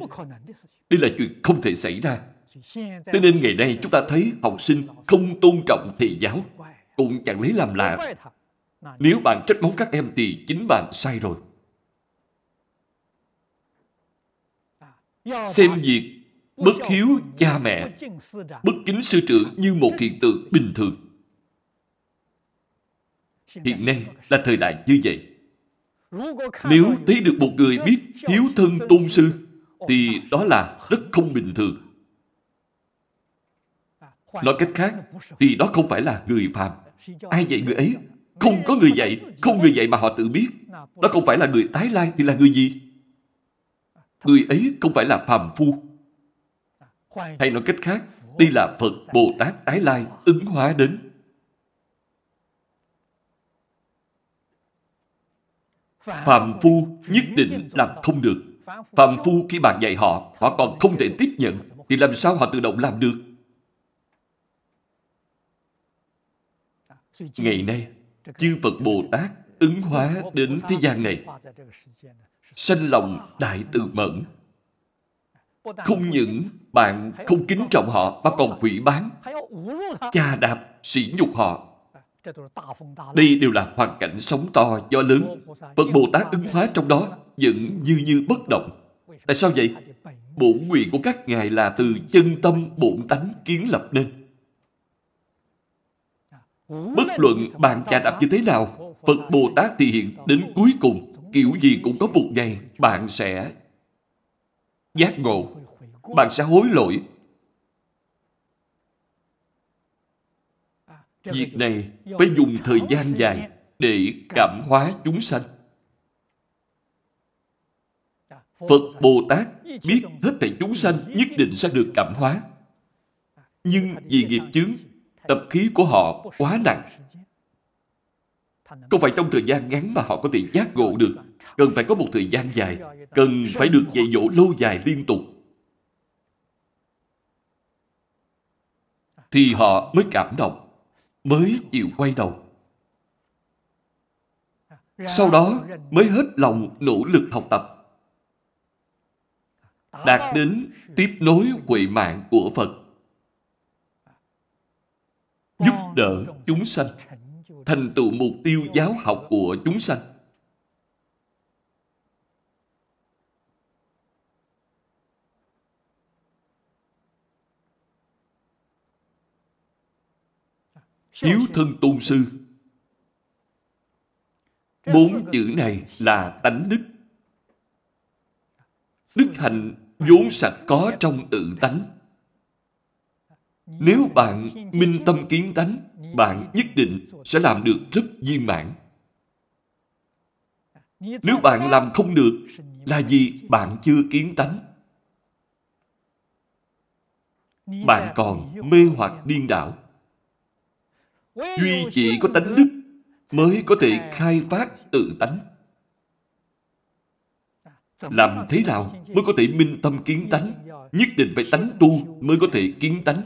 Đây là chuyện không thể xảy ra. Thế nên ngày nay chúng ta thấy học sinh không tôn trọng thầy giáo, cũng chẳng lấy làm lạ. Nếu bạn trách móc các em thì chính bạn sai rồi. Xem việc bất hiếu cha mẹ, bất kính sư trưởng như một hiện tượng bình thường. Hiện nay là thời đại như vậy. Nếu thấy được một người biết hiếu thân tôn sư, thì đó là rất không bình thường. Nói cách khác, thì đó không phải là người phàm. Ai dạy người ấy? Không có người dạy, không người dạy mà họ tự biết. Đó không phải là người tái lai thì là người gì? Người ấy không phải là phàm phu. Hay nói cách khác, đây là Phật Bồ Tát tái lai ứng hóa đến. Phàm phu nhất định làm không được. Phàm phu khi bạn dạy họ, họ còn không thể tiếp nhận, thì làm sao họ tự động làm được? Ngày nay, chư Phật Bồ Tát ứng hóa đến thế gian này, sanh lòng đại từ mẫn. Không những bạn không kính trọng họ mà còn hủy bán, chà đạp, sỉ nhục họ. Đây đều là hoàn cảnh sóng to, gió lớn. Phật Bồ Tát ứng hóa trong đó vẫn như như bất động. Tại sao vậy? Bổn nguyện của các ngài là từ chân tâm bổn tánh kiến lập nên. Bất luận bạn chà đạp như thế nào, Phật Bồ Tát thì hiện đến cuối cùng, kiểu gì cũng có một ngày bạn sẽ giác ngộ, bạn sẽ hối lỗi. Việc này phải dùng thời gian dài để cảm hóa chúng sanh. Phật Bồ Tát biết hết thảy chúng sanh nhất định sẽ được cảm hóa. Nhưng vì nghiệp chướng, tập khí của họ quá nặng. Không phải trong thời gian ngắn mà họ có thể giác ngộ được. Cần phải có một thời gian dài, cần phải được dạy dỗ lâu dài liên tục. Thì họ mới cảm động, mới chịu quay đầu. Sau đó mới hết lòng nỗ lực học tập, đạt đến tiếp nối huệ mạng của Phật, giúp đỡ chúng sanh, thành tựu mục tiêu giáo học của chúng sanh. Hiếu thân tôn sư. Bốn chữ này là tánh đức. Đức hạnh vốn sạch có trong tự tánh. Nếu bạn minh tâm kiến tánh, bạn nhất định sẽ làm được rất viên mãn. Nếu bạn làm không được, là vì bạn chưa kiến tánh. Bạn còn mê hoặc điên đảo. Duy chỉ có tánh đức mới có thể khai phát tự tánh. Làm thế nào mới có thể minh tâm kiến tánh? Nhất định phải tánh tu mới có thể kiến tánh.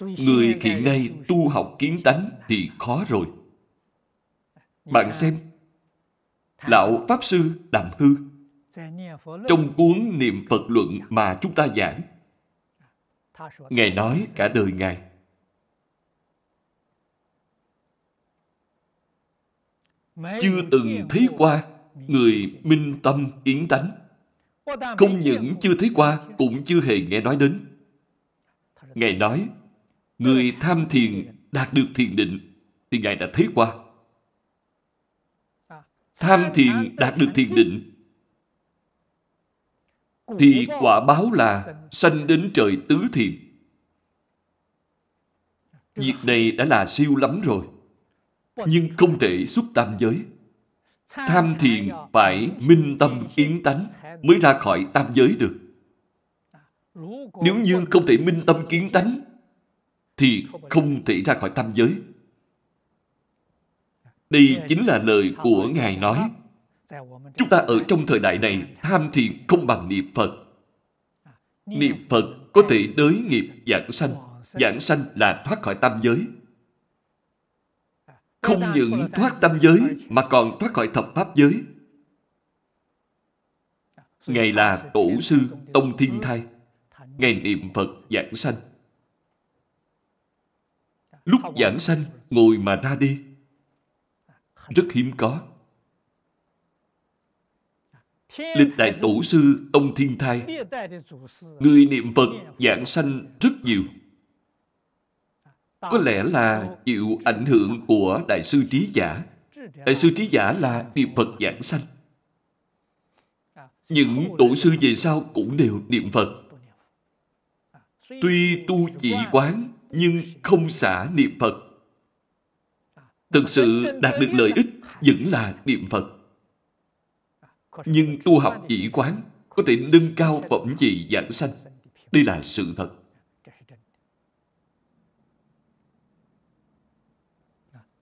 Người hiện nay tu học kiến tánh thì khó rồi. Bạn xem, Lão Pháp Sư Đàm Hư trong cuốn Niệm Phật Luận mà chúng ta giảng, Ngài nói cả đời Ngài, chưa từng thấy qua người minh tâm kiến tánh. Không những chưa thấy qua, cũng chưa hề nghe nói đến. Ngài nói, người tham thiền đạt được thiền định thì Ngài đã thấy qua. Tham thiền đạt được thiền định thì quả báo là sanh đến trời tứ thiền. Việc này đã là siêu lắm rồi, nhưng không thể xuất tam giới. Tham thiền phải minh tâm kiến tánh mới ra khỏi tam giới được. Nếu như không thể minh tâm kiến tánh thì không thể ra khỏi tam giới. Đây chính là lời của Ngài nói. Chúng ta ở trong thời đại này tham thiền không bằng niệm Phật. Niệm Phật có thể đới nghiệp giảng sanh. Giảng sanh là thoát khỏi tam giới. Không những thoát tam giới mà còn thoát khỏi thập pháp giới. Ngài là tổ sư tông Thiên Thai. Ngài niệm Phật giảng sanh. Lúc giảng sanh ngồi mà ra đi, rất hiếm có. Lịch đại tổ sư tông Thiên Thai, người niệm Phật giảng sanh rất nhiều. Có lẽ là chịu ảnh hưởng của Đại sư Trí Giả. Đại sư Trí Giả là niệm Phật giảng sanh. Những tổ sư về sau cũng đều niệm Phật. Tuy tu chỉ quán nhưng không xả niệm Phật. Thực sự đạt được lợi ích vẫn là niệm Phật. Nhưng tu học chỉ quán có thể nâng cao phẩm vị giảng sanh. Đây là sự thật.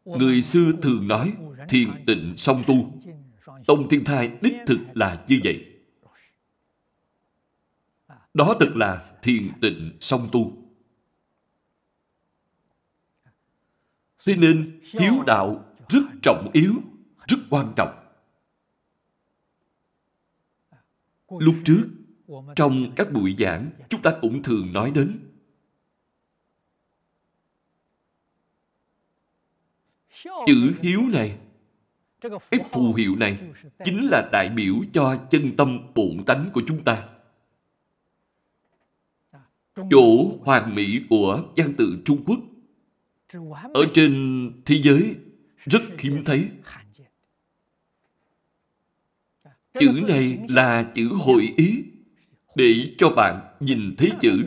Người xưa thường nói thiền tịnh song tu. Tông Thiên Thai đích thực là như vậy. Đó thật là thiền tịnh song tu. Thế nên hiếu đạo rất trọng yếu, rất quan trọng. Lúc trước, trong các buổi giảng, chúng ta cũng thường nói đến chữ hiếu này, cái phù hiệu này chính là đại biểu cho chân tâm bổn tánh của chúng ta. Chỗ hoàn mỹ của văn tự Trung Quốc ở trên thế giới rất hiếm thấy. Chữ này là chữ hội ý, để cho bạn nhìn thấy chữ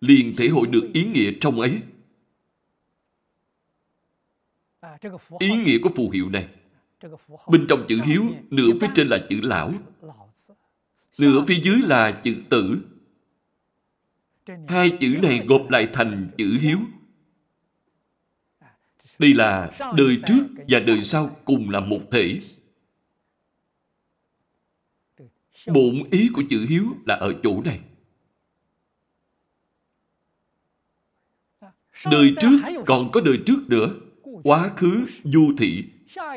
liền thể hội được ý nghĩa trong ấy. Ý nghĩa của phù hiệu này, bên trong chữ hiếu, nửa phía trên là chữ lão, nửa phía dưới là chữ tử. Hai chữ này gộp lại thành chữ hiếu. Đây là đời trước và đời sau cùng là một thể. Bổn ý của chữ hiếu là ở chỗ này. Đời trước còn có đời trước nữa, quá khứ vô thị.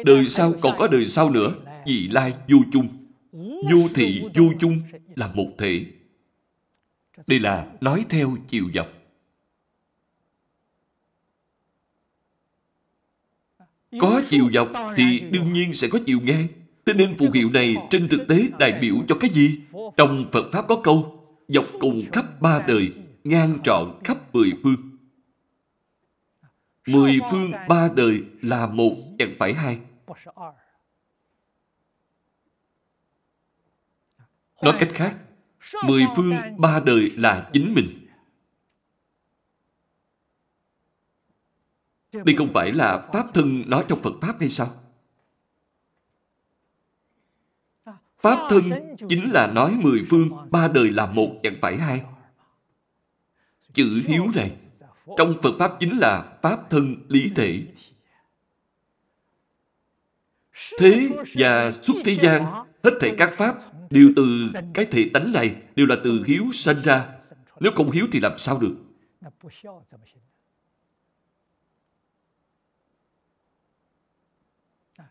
Đời sau còn có đời sau nữa, vị lai vô chung. Vô thị vô chung là một thể. Đây là nói theo chiều dọc. Có chiều dọc thì đương nhiên sẽ có chiều ngang. Thế nên phù hiệu này trên thực tế đại biểu cho cái gì? Trong Phật Pháp có câu, dọc cùng khắp ba đời, ngang trọn khắp mười phương. Mười phương ba đời là một, chẳng phải hai. Nói cách khác, mười phương ba đời là chính mình. Đây không phải là Pháp thân nói trong Phật Pháp hay sao? Pháp thân chính là nói mười phương ba đời là một, chẳng phải hai. Chữ hiếu này trong Phật Pháp chính là Pháp thân lý thể. Thế và xuất thế gian, hết thảy các pháp đều từ cái thể tánh này, đều là từ hiếu sanh ra. Nếu không hiếu thì làm sao được?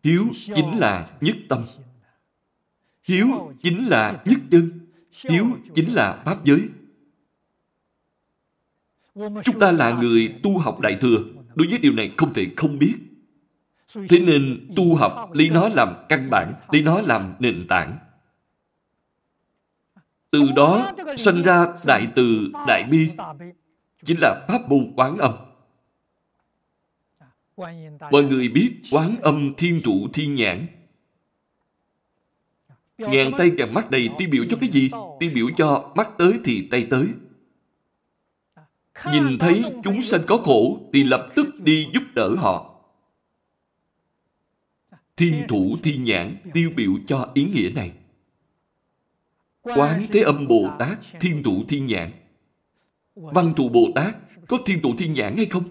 Hiếu chính là nhất tâm. Hiếu chính là nhất chân. Hiếu chính là pháp giới. Chúng ta là người tu học Đại Thừa, đối với điều này không thể không biết. Thế nên tu học lấy nó làm căn bản, lấy nó làm nền tảng. Từ đó sanh ra Đại Từ, Đại Bi, chính là pháp môn Quán Âm. Mọi người biết Quán Âm Thiên Trụ Thiên Nhãn. Ngàn tay ngàn mắt này tiêu biểu cho cái gì? Tiêu biểu cho mắt tới thì tay tới. Nhìn thấy chúng sanh có khổ thì lập tức đi giúp đỡ họ. Thiên Thủ Thiên Nhãn tiêu biểu cho ý nghĩa này. Quán Thế Âm Bồ Tát Thiên Thủ Thiên Nhãn. Văn Thù Bồ Tát có Thiên Thủ Thiên Nhãn hay không?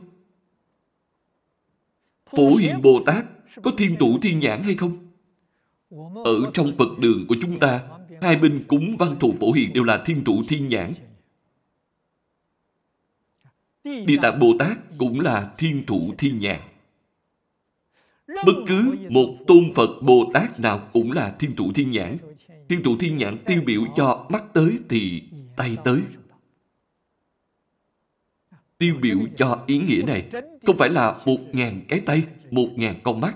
Phổ Hiền Bồ Tát có Thiên Thủ Thiên Nhãn hay không? Ở trong Phật đường của chúng ta, hai bên cúng Văn Thù Phổ Hiền đều là Thiên Thủ Thiên Nhãn. Địa Tạng Bồ Tát cũng là Thiên Thủ Thiên Nhãn. Bất cứ một tôn Phật Bồ Tát nào cũng là Thiên Thủ Thiên Nhãn. Thiên Thủ Thiên Nhãn tiêu biểu cho mắt tới thì tay tới. Tiêu biểu cho ý nghĩa này không phải là một ngàn cái tay, một ngàn con mắt.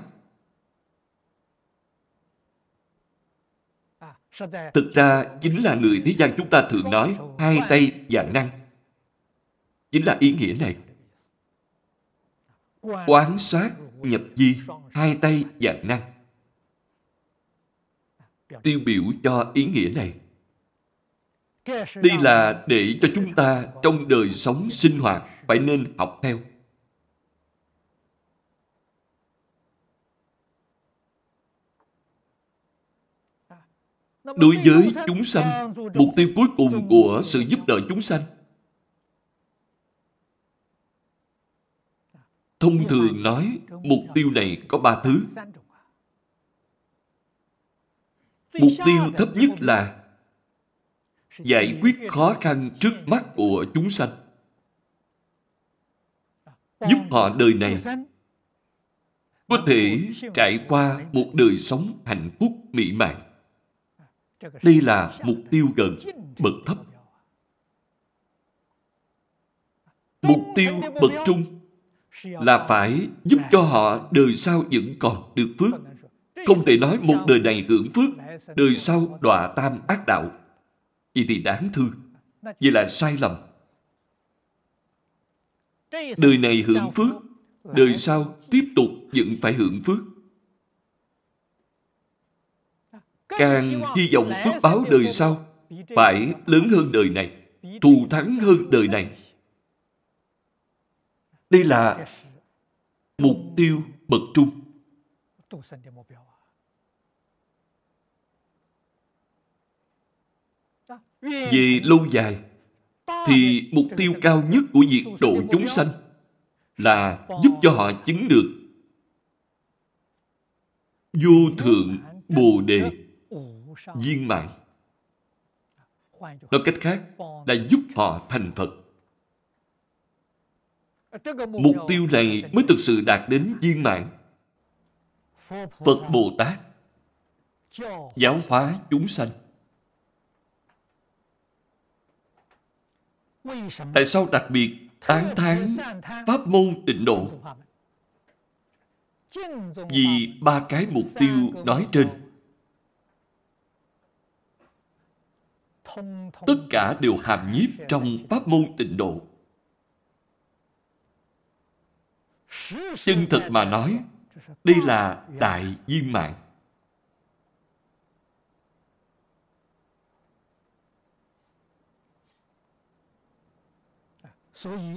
Thực ra chính là người thế gian chúng ta thường nói hai tay vạn năng. Chính là ý nghĩa này. Quán sát nhập vi, hai tay vạn năng, tiêu biểu cho ý nghĩa này. Đây là để cho chúng ta trong đời sống sinh hoạt phải nên học theo. Đối với chúng sanh, mục tiêu cuối cùng của sự giúp đỡ chúng sanh, thông thường nói mục tiêu này có ba thứ. Mục tiêu thấp nhất là giải quyết khó khăn trước mắt của chúng sanh, giúp họ đời này có thể trải qua một đời sống hạnh phúc mỹ mãn. Đây là mục tiêu gần bậc thấp. Mục tiêu bậc trung là phải giúp cho họ đời sau vẫn còn được phước. Không thể nói một đời này hưởng phước, đời sau đọa tam ác đạo. Vậy thì đáng thương, vậy là sai lầm. Đời này hưởng phước, đời sau tiếp tục vẫn phải hưởng phước. Càng hy vọng phước báo đời sau phải lớn hơn đời này, thù thắng hơn đời này. Đây là mục tiêu bậc trung. Về lâu dài, thì mục tiêu cao nhất của việc độ chúng sanh là giúp cho họ chứng được vô thượng bồ đề viên mãn. Nói cách khác là giúp họ thành Phật. Mục tiêu này mới thực sự đạt đến viên mãn. Phật Bồ Tát giáo hóa chúng sanh. Tại sao đặc biệt tán thán pháp môn Tịnh Độ? Vì ba cái mục tiêu nói trên, tất cả đều hàm nhiếp trong pháp môn Tịnh Độ. Chân thật mà nói, đây là đại viên mãn.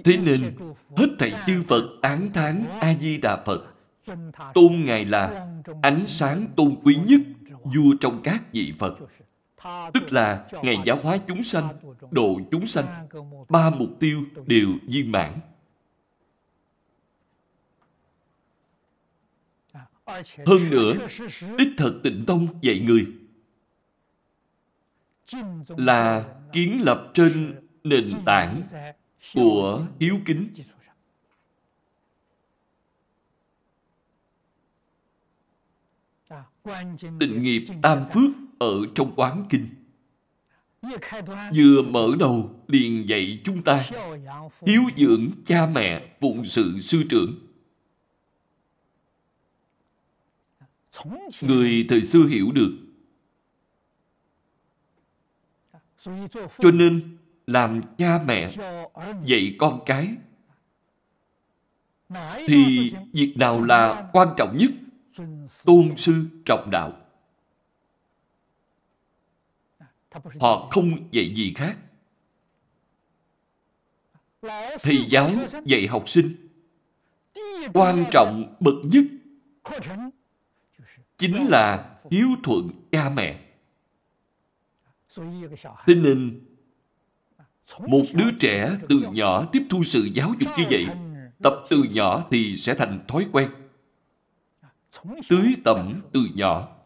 Thế nên, hết thảy chư Phật án thán A-di-đà Phật, tôn Ngài là ánh sáng tôn quý nhất, vua trong các vị Phật. Tức là Ngài giáo hóa chúng sanh, độ chúng sanh, ba mục tiêu đều viên mãn. Hơn nữa, đích thực Tịnh Tông dạy người là kiến lập trên nền tảng của hiếu kính. Tịnh nghiệp tam phước ở trong Quán Kinh vừa mở đầu liền dạy chúng ta hiếu dưỡng cha mẹ, phụng sự sư trưởng. Người thời xưa hiểu được, cho nên làm cha mẹ dạy con cái thì việc nào là quan trọng nhất? Tôn sư trọng đạo. Họ không dạy gì khác. Thầy giáo dạy học sinh, quan trọng bậc nhất chính là hiếu thuận cha mẹ. Thế nên, một đứa trẻ từ nhỏ tiếp thu sự giáo dục như vậy, tập từ nhỏ thì sẽ thành thói quen. Tưới tẩm từ nhỏ,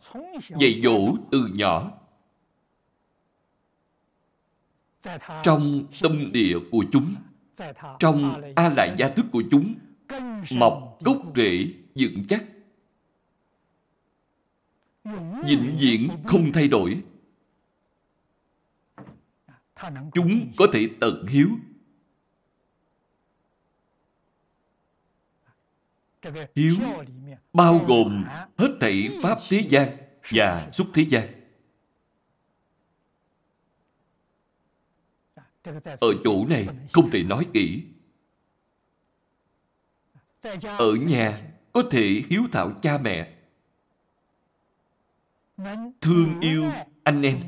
dạy dỗ từ nhỏ. Trong tâm địa của chúng, trong A-lại gia thức của chúng, mọc gốc rễ vững chắc, vĩnh viễn không thay đổi. Chúng có thể tận hiếu. Hiếu bao gồm hết thảy pháp thế gian và xuất thế gian. Ở chỗ này không thể nói kỹ. Ở nhà có thể hiếu thảo cha mẹ, thương yêu anh em.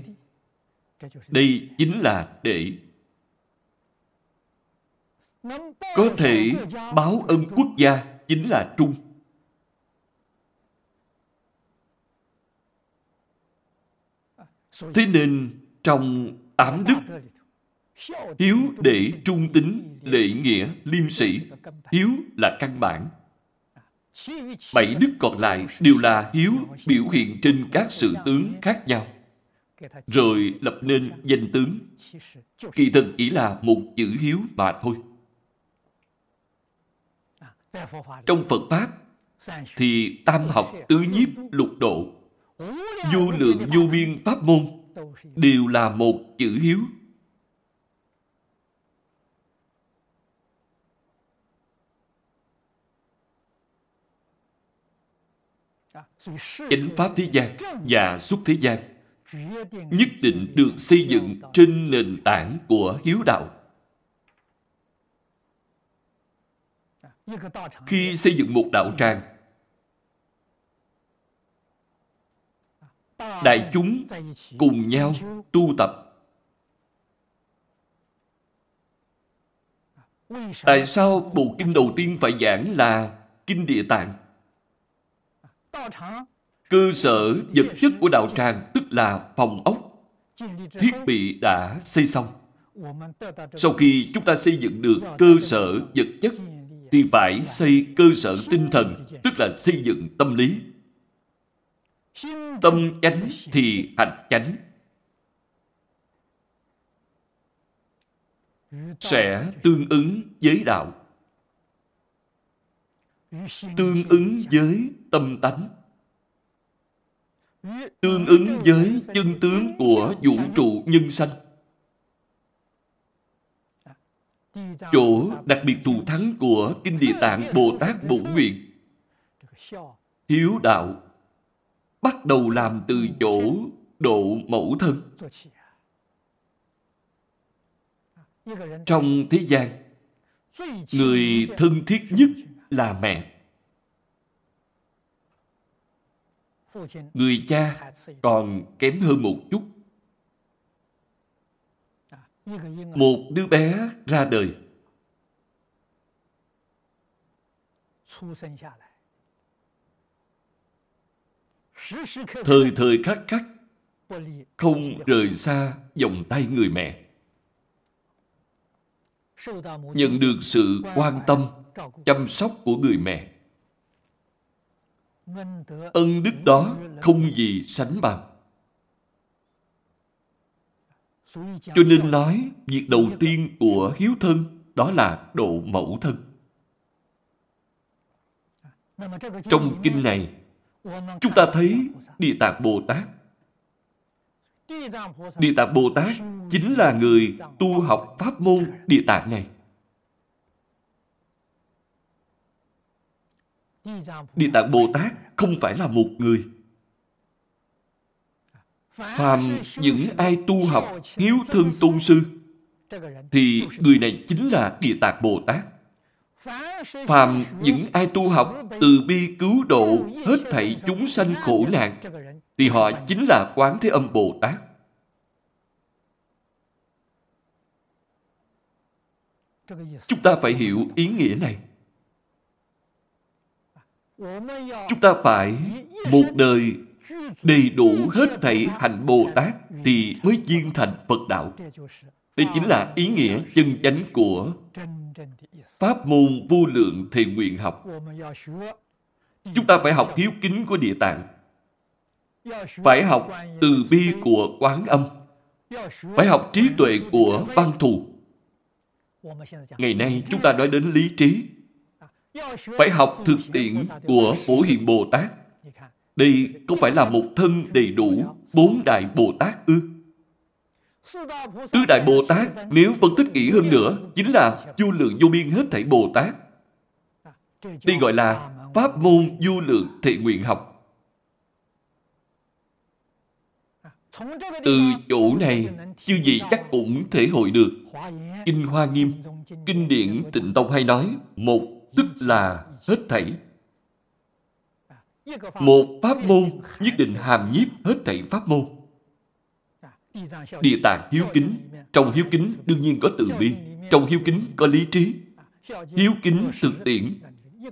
Đây chính là để có thể báo ân quốc gia, chính là trung. Thế nên trong tám đức, hiếu để trung tín, lễ nghĩa, liêm sĩ, hiếu là căn bản. Bảy đức còn lại đều là hiếu biểu hiện trên các sự tướng khác nhau, rồi lập nên danh tướng. Kỳ thực chỉ là một chữ hiếu mà thôi. Trong Phật Pháp thì tam học tứ nhiếp lục độ, vô lượng vô biên pháp môn đều là một chữ hiếu. Chánh pháp thế gian và xuất thế gian nhất định được xây dựng trên nền tảng của hiếu đạo. Khi xây dựng một đạo tràng, đại chúng cùng nhau tu tập. Tại sao bộ kinh đầu tiên phải giảng là Kinh Địa Tạng? Cơ sở vật chất của đạo tràng tức là phòng ốc, thiết bị đã xây xong. Sau khi chúng ta xây dựng được cơ sở vật chất thì phải xây cơ sở tinh thần, tức là xây dựng tâm lý. Tâm chánh thì hành chánh, sẽ tương ứng với đạo, tương ứng với tâm tánh, tương ứng với chân tướng của vũ trụ nhân sanh. Chỗ đặc biệt thù thắng của Kinh Địa Tạng Bồ Tát Bổn Nguyện, hiếu đạo bắt đầu làm từ chỗ độ mẫu thân. Trong thế gian, người thân thiết nhất là mẹ. Người cha còn kém hơn một chút. Một đứa bé ra đời, thời thời khắc khắc không rời xa vòng tay người mẹ, nhận được sự quan tâm chăm sóc của người mẹ. Ân đức đó không gì sánh bằng. Cho nên nói, việc đầu tiên của hiếu thân đó là độ mẫu thân. Trong kinh này, chúng ta thấy Địa Tạng Bồ Tát. Địa Tạng Bồ Tát chính là người tu học pháp môn Địa Tạng này. Địa Tạng Bồ Tát không phải là một người. Phàm những ai tu học hiếu thân tôn sư, thì người này chính là Địa Tạng Bồ Tát. Phàm những ai tu học từ bi cứu độ hết thảy chúng sanh khổ nạn, thì họ chính là Quán Thế Âm Bồ Tát. Chúng ta phải hiểu ý nghĩa này. Chúng ta phải một đời đầy đủ hết thảy hạnh Bồ Tát thì mới viên thành Phật đạo. Đây chính là ý nghĩa chân chánh của pháp môn vô lượng thề nguyện học. Chúng ta phải học hiếu kính của Địa Tạng, phải học từ bi của Quán Âm, phải học trí tuệ của Văn Thù. Ngày nay chúng ta nói đến lý trí, phải học thực tiễn của Phổ Hiền Bồ Tát. Đây có phải là một thân đầy đủ bốn đại Bồ Tát ư? Tứ đại Bồ Tát nếu phân tích kỹ hơn nữa chính là vô lượng vô biên hết thảy Bồ Tát. Đây gọi là pháp môn vô lượng thệ nguyện học. Từ chỗ này, chư vị chắc cũng thể hội được. Kinh Hoa Nghiêm, kinh điển Tịnh Tông hay nói, một tức là hết thảy. Một pháp môn nhất định hàm nhiếp hết thảy pháp môn. Địa Tạng hiếu kính, trong hiếu kính đương nhiên có từ bi, trong hiếu kính có lý trí, hiếu kính thực tiễn.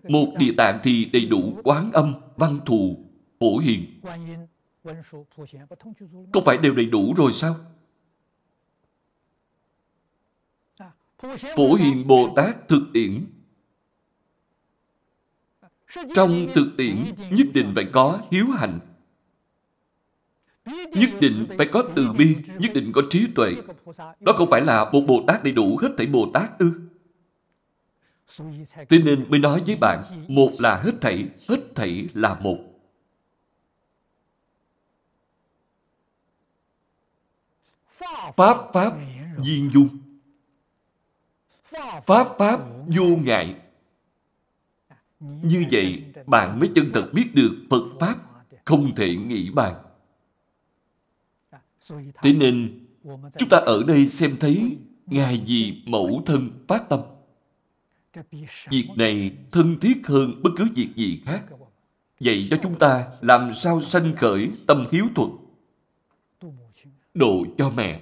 Một Địa Tạng thì đầy đủ Quán Âm, Văn Thù, Phổ Hiền. Có phải đều đầy đủ rồi sao? Phổ Hiền Bồ Tát thực tiễn. Trong thực tiễn nhất định phải có hiếu hạnh, nhất định phải có từ bi, nhất định có trí tuệ. Đó không phải là một Bồ Tát đầy đủ hết thảy Bồ Tát ư? Thế nên mới nói với bạn, một là hết thảy, hết thảy là một. Pháp Pháp viên dung, Pháp Pháp vô ngại. Như vậy, bạn mới chân thật biết được Phật Pháp không thể nghĩ bàn. Thế nên, chúng ta ở đây xem thấy Ngài vì mẫu thân phát tâm. Việc này thân thiết hơn bất cứ việc gì khác. Vậy cho chúng ta làm sao sanh khởi tâm hiếu thuận, độ cho mẹ.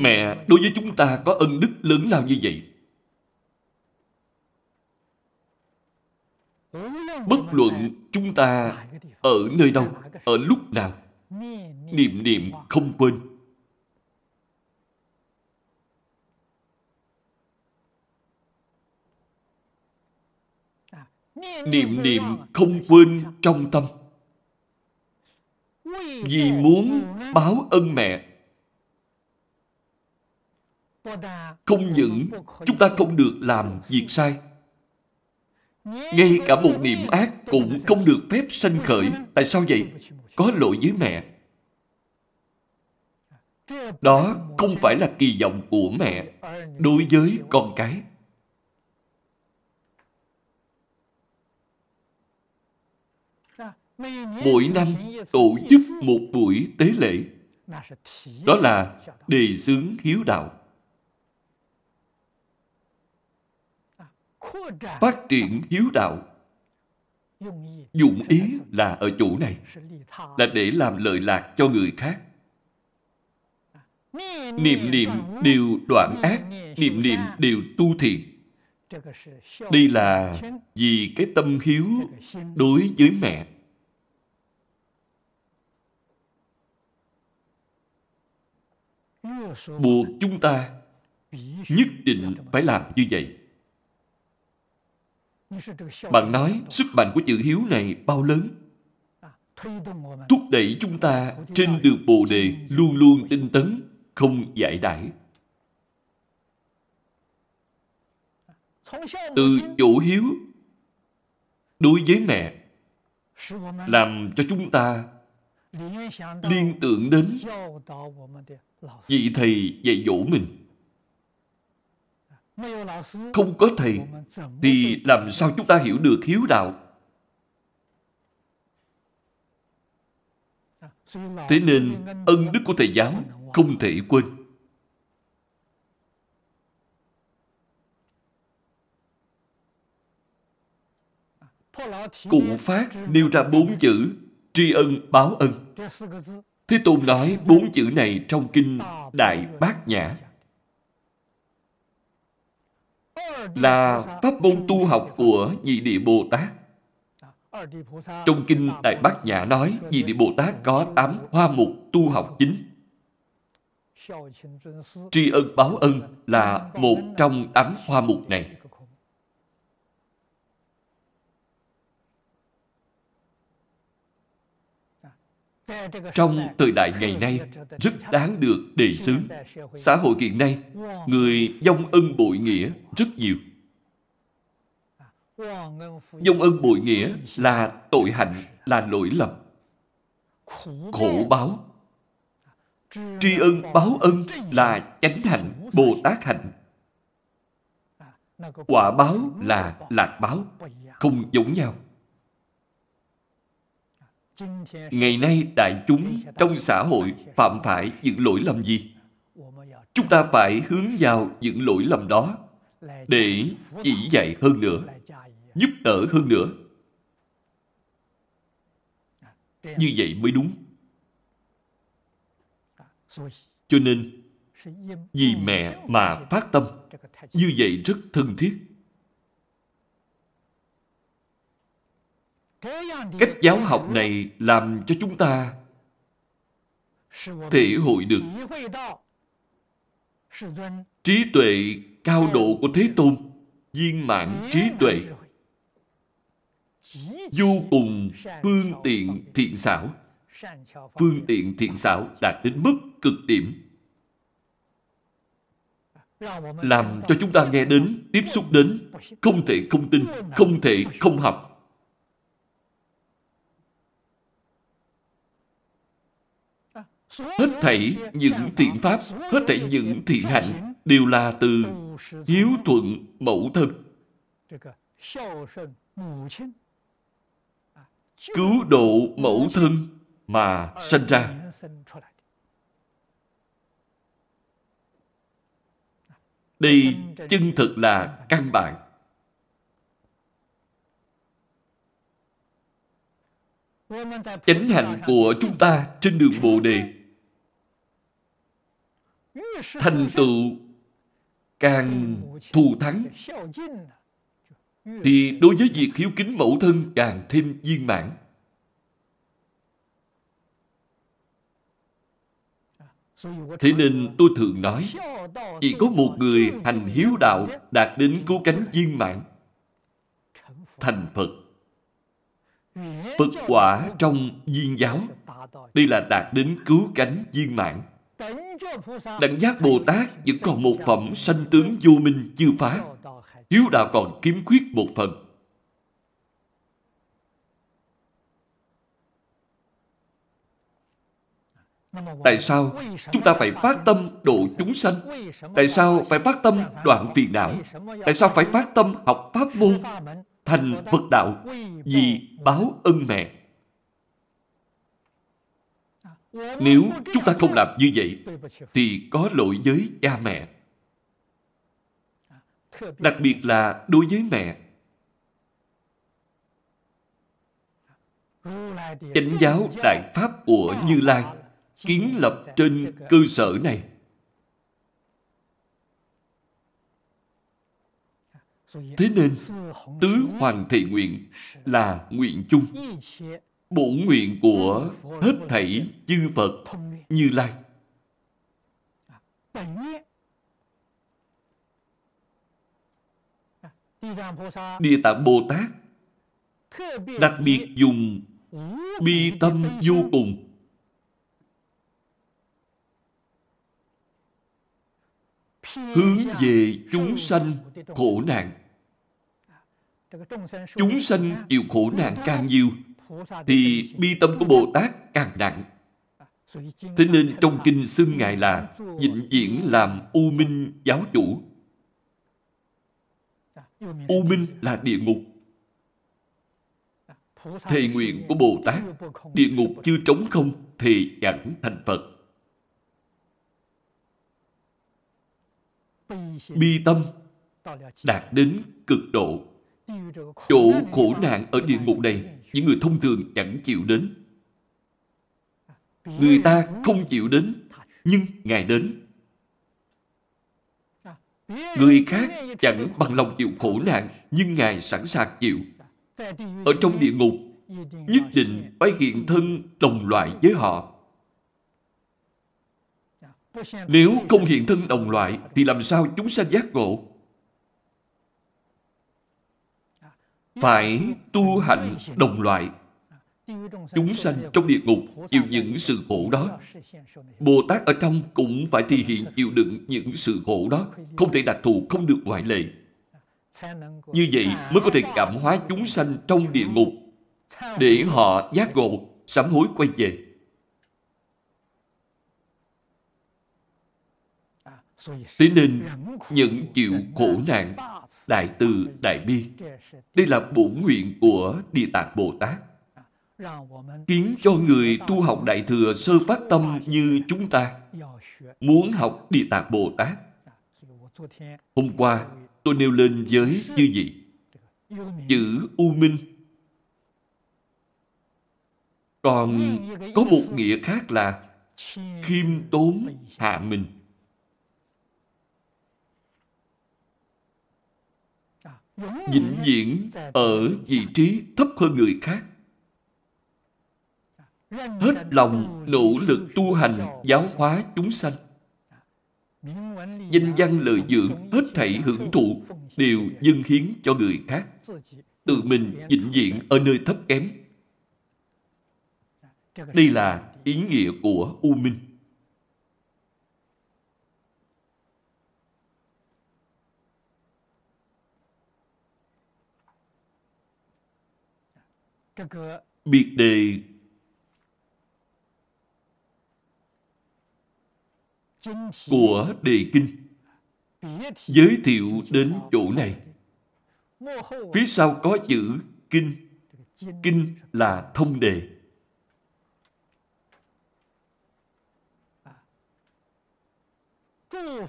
Mẹ đối với chúng ta có ân đức lớn lao như vậy. Bất luận chúng ta ở nơi đâu, ở lúc nào, niệm niệm không quên. Niệm niệm không quên trong tâm. Vì muốn báo ân mẹ, không những chúng ta không được làm việc sai, ngay cả một niệm ác cũng không được phép sanh khởi. Tại sao vậy? Có lỗi với mẹ. Đó không phải là kỳ vọng của mẹ đối với con cái. Mỗi năm tổ chức một buổi tế lễ. Đó là đề xướng hiếu đạo, phát triển hiếu đạo. Dụng ý là ở chỗ này, là để làm lợi lạc cho người khác. Niệm niệm đều đoạn ác, niệm niệm đều tu thiện. Đây là vì cái tâm hiếu đối với mẹ. Buộc chúng ta nhất định phải làm như vậy. Bạn nói sức mạnh của chữ hiếu này bao lớn, thúc đẩy chúng ta trên đường Bồ Đề luôn luôn tinh tấn, không giải đãi. Từ chỗ hiếu đối với mẹ, làm cho chúng ta liên tưởng đến vị thầy dạy dỗ mình. Không có thầy thì làm sao chúng ta hiểu được hiếu đạo? Thế nên ân đức của thầy giáo không thể quên. Cụ Phát nêu ra bốn chữ tri ân báo ân. Thế Tôn nói bốn chữ này trong kinh Đại Bát Nhã, là pháp môn tu học của Nhị Địa Bồ Tát. Trong kinh Đại Bát Nhã nói Nhị Địa Bồ Tát có tám hoa mục tu học chính. Tri ân báo ân là một trong tám hoa mục này. Trong thời đại ngày nay, rất đáng được đề xướng. Xã hội hiện nay, người vong ân bội nghĩa rất nhiều. Vong ân bội nghĩa là tội hạnh, là lỗi lầm, khổ báo. Tri ân báo ân là chánh hạnh, Bồ Tát hạnh. Quả báo là lạc báo, không giống nhau. Ngày nay đại chúng trong xã hội phạm phải những lỗi lầm gì? Chúng ta phải hướng vào những lỗi lầm đó để chỉ dạy hơn nữa, giúp đỡ hơn nữa. Như vậy mới đúng. Cho nên, vì mẹ mà phát tâm, như vậy rất thân thiết. Cách giáo học này làm cho chúng ta thể hội được trí tuệ cao độ của Thế Tôn, viên mãn trí tuệ, vô cùng phương tiện thiện xảo. Phương tiện thiện xảo đạt đến mức cực điểm, làm cho chúng ta nghe đến, tiếp xúc đến, không thể không tin, không thể không học. Hết thảy những thiện pháp, hết thảy những thiện hạnh đều là từ hiếu thuận mẫu thân, cứu độ mẫu thân mà sanh ra. Đây chân thực là căn bản. Chánh hạnh của chúng ta trên đường Bồ Đề thành tựu càng thù thắng, thì đối với việc hiếu kính mẫu thân càng thêm viên mãn. Thế nên tôi thường nói, chỉ có một người hành hiếu đạo đạt đến cứu cánh viên mãn, thành Phật. Phật quả trong viên giáo, đây là đạt đến cứu cánh viên mãn. Đẳng giác Bồ Tát vẫn còn một phẩm sanh tướng vô minh chưa phá, hiếu đạo còn kiếm khuyết một phần. Tại sao chúng ta phải phát tâm độ chúng sanh? Tại sao phải phát tâm đoạn phiền não? Tại sao phải phát tâm học pháp môn thành Phật đạo? Vì báo ân mẹ. Nếu chúng ta không làm như vậy thì có lỗi với cha mẹ, đặc biệt là đối với mẹ. Chánh giáo đại pháp của Như Lai kiến lập trên cơ sở này. Thế nên, tứ hoàng thệ nguyện là nguyện chung, bổn nguyện của hết thảy chư Phật Như Lai. Địa Tạng Bồ Tát đặc biệt dùng bi tâm vô cùng. Hướng về chúng sanh khổ nạn. Chúng sanh chịu khổ nạn càng nhiều, thì bi tâm của Bồ Tát càng nặng. Thế nên trong kinh xưng Ngài là vĩnh viễn làm U Minh giáo chủ. U Minh là địa ngục. Thề nguyện của Bồ Tát, địa ngục chưa trống không, thề chẳng thành Phật. Bi tâm đạt đến cực độ. Chỗ khổ nạn ở địa ngục này, những người thông thường chẳng chịu đến. Người ta không chịu đến, nhưng Ngài đến. Người khác chẳng bằng lòng chịu khổ nạn, nhưng Ngài sẵn sàng chịu. Ở trong địa ngục, nhất định phải hiện thân đồng loại với họ. Nếu không hiện thân đồng loại, thì làm sao chúng sanh giác ngộ? Phải tu hành đồng loại. Chúng sanh trong địa ngục chịu những sự khổ đó. Bồ Tát ở trong cũng phải thể hiện chịu đựng những sự khổ đó. Không thể đặc thù, không được ngoại lệ. Như vậy mới có thể cảm hóa chúng sanh trong địa ngục, để họ giác ngộ, sám hối quay về. Thế nên những chịu khổ nạn, đại từ, đại bi, đây là bổn nguyện của Địa Tạng Bồ Tát. Khiến cho người tu học Đại Thừa sơ phát tâm như chúng ta muốn học Địa Tạng Bồ Tát. Hôm qua, tôi nêu lên với chư vị chữ U Minh. Còn có một nghĩa khác là khiêm tốn hạ mình. Vĩnh viễn ở vị trí thấp hơn người khác. Hết lòng nỗ lực tu hành giáo hóa chúng sanh. Danh văn lợi dưỡng, hết thảy hưởng thụ đều dâng hiến cho người khác. Tự mình vĩnh viễn ở nơi thấp kém. Đây là ý nghĩa của U Minh. Biệt đề của đề kinh giới thiệu đến chỗ này. Phía sau có chữ kinh. Kinh là thông đề.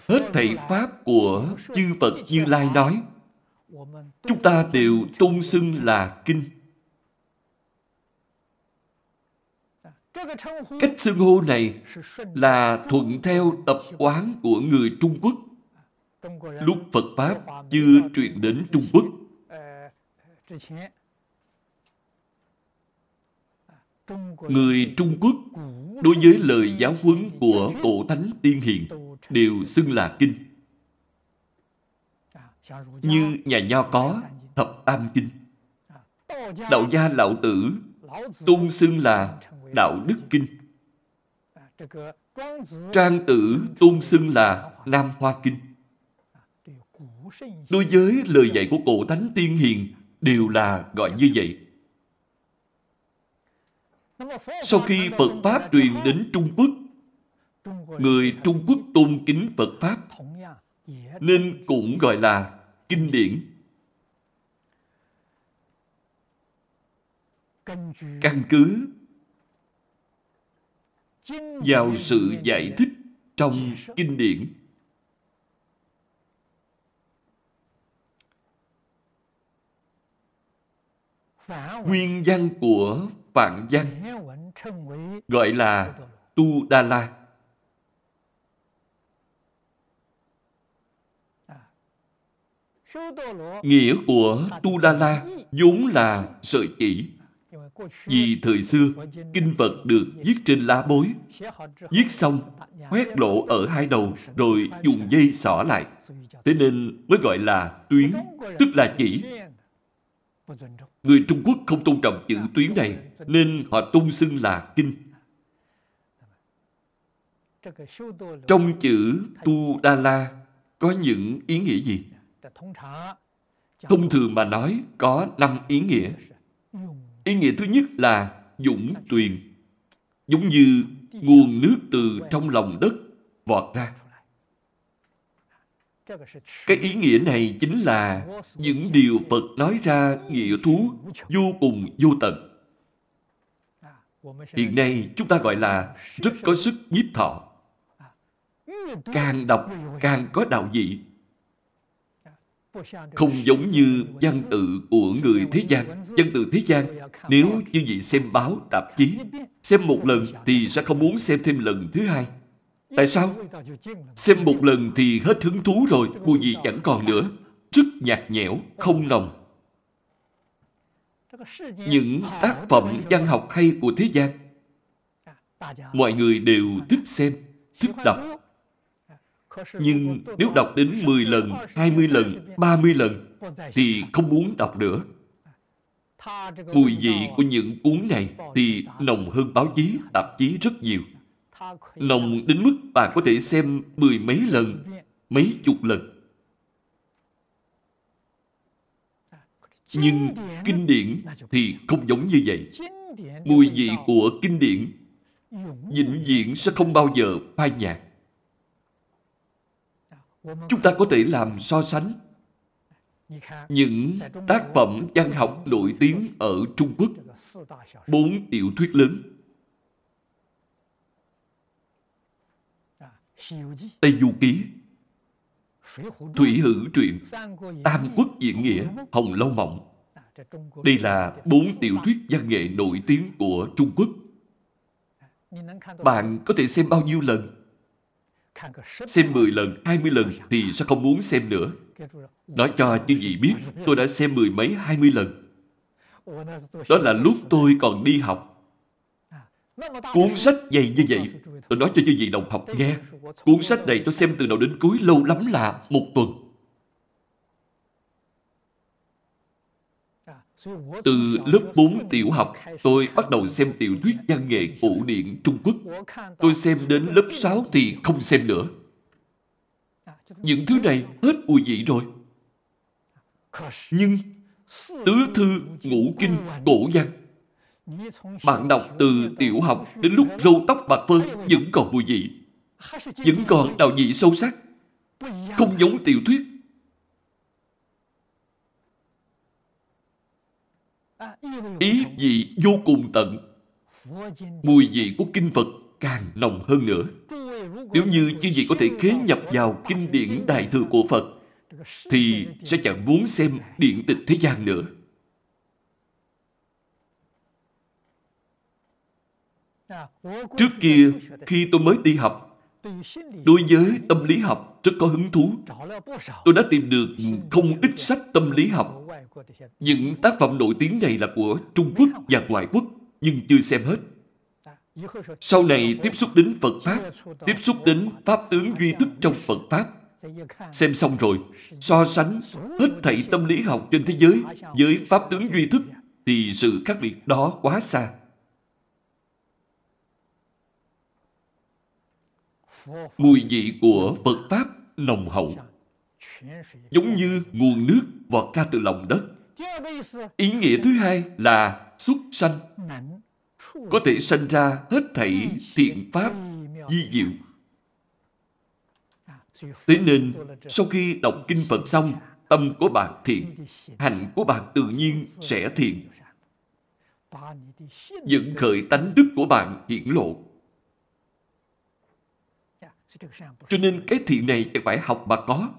Hết thảy pháp của chư Phật Như Lai nói, chúng ta đều tôn xưng là kinh. Cách xưng hô này là thuận theo tập quán của người Trung Quốc. Lúc Phật Pháp chưa truyền đến Trung Quốc, người Trung Quốc đối với lời giáo huấn của cổ thánh tiên hiền đều xưng là kinh. Như nhà Nho có Thập Tam Kinh, Đạo gia Lão Tử tôn xưng là Đạo Đức Kinh, Trang Tử tôn xưng là Nam Hoa Kinh. Đối với lời dạy của cổ thánh tiên hiền đều là gọi như vậy. Sau khi Phật Pháp truyền đến Trung Quốc, người Trung Quốc tôn kính Phật Pháp, nên cũng gọi là kinh điển. Căn cứ vào sự giải thích trong kinh điển, nguyên văn của Phạn văn gọi là Tu Đa La. Nghĩa của Tu Đa La vốn là sợi chỉ. Vì thời xưa, kinh Phật được viết trên lá bối, viết xong, khoét lỗ ở hai đầu rồi dùng dây xỏ lại, Thế nên mới gọi là tuyến, tức là chỉ. Người Trung Quốc không tôn trọng chữ tuyến này, nên họ tôn xưng là kinh. Trong chữ Tu Đa La có những ý nghĩa gì? Thông thường mà nói có năm ý nghĩa. Ý nghĩa thứ nhất là dũng tuyền, giống như nguồn nước từ trong lòng đất vọt ra. Cái ý nghĩa này chính là những điều Phật nói ra nghĩa thú vô cùng vô tận. Hiện nay chúng ta gọi là rất có sức nhiếp thọ. Càng đọc càng có đạo vị. Không giống như văn tự của người thế gian. Văn tự thế gian, nếu như vậy xem báo, tạp chí, xem một lần thì sẽ không muốn xem thêm lần thứ hai. Tại sao? Xem một lần thì hết hứng thú rồi, mùi vị chẳng còn nữa. Rất nhạt nhẽo, không nồng. Những tác phẩm văn học hay của thế gian, mọi người đều thích xem, thích đọc. Nhưng nếu đọc đến mười lần, hai mươi lần, ba mươi lần, thì không muốn đọc nữa. Mùi vị của những cuốn này thì nồng hơn báo chí, tạp chí rất nhiều. Nồng đến mức bạn có thể xem mười mấy lần, mấy chục lần. Nhưng kinh điển thì không giống như vậy. Mùi vị của kinh điển vĩnh viễn sẽ không bao giờ phai nhạt. Chúng ta có thể làm so sánh những tác phẩm văn học nổi tiếng ở Trung Quốc, bốn tiểu thuyết lớn: Tây Du Ký, Thủy Hử Truyện, Tam Quốc Diễn Nghĩa, Hồng Lâu Mộng. Đây là bốn tiểu thuyết văn nghệ nổi tiếng của Trung Quốc. Bạn có thể xem bao nhiêu lần? Xem mười lần, hai mươi lần thì sẽ không muốn xem nữa. Nói cho chư vị biết, tôi đã xem mười mấy, hai mươi lần. Đó là lúc tôi còn đi học. Cuốn sách dày như vậy, tôi nói cho chư vị đồng học nghe. Cuốn sách này tôi xem từ đầu đến cuối lâu lắm là một tuần. Từ lớp bốn tiểu học, tôi bắt đầu xem tiểu thuyết văn nghệ cổ điển Trung Quốc. Tôi xem đến lớp sáu thì không xem nữa. Những thứ này hết mùi vị rồi. Nhưng tứ thư, ngũ kinh, cổ văn, bạn đọc từ tiểu học đến lúc râu tóc bạc phơ vẫn còn mùi vị, vẫn còn đạo vị sâu sắc, không giống tiểu thuyết. Ý vị vô cùng tận, mùi vị của kinh Phật càng nồng hơn nữa. Nếu như chư vị có thể khế nhập vào kinh điển Đại Thừa của Phật, thì sẽ chẳng muốn xem điển tịch thế gian nữa. Trước kia, khi tôi mới đi học, đối với tâm lý học rất có hứng thú. Tôi đã tìm được không ít sách tâm lý học. Những tác phẩm nổi tiếng này là của Trung Quốc và ngoại quốc, nhưng chưa xem hết. Sau này tiếp xúc đến Phật Pháp, tiếp xúc đến Pháp tướng duy thức trong Phật Pháp. Xem xong rồi, so sánh hết thảy tâm lý học trên thế giới với Pháp tướng duy thức, thì sự khác biệt đó quá xa. Mùi vị của Phật Pháp nồng hậu, giống như nguồn nước vọt ra từ lòng đất. Ý nghĩa thứ hai là xuất sanh, có thể sanh ra hết thảy thiện pháp vi diệu. Thế nên, sau khi đọc kinh Phật xong, tâm của bạn thiện, hành của bạn tự nhiên sẽ thiện. Những khởi tánh đức của bạn hiển lộ. Cho nên cái thiện này chẳng phải học mà có.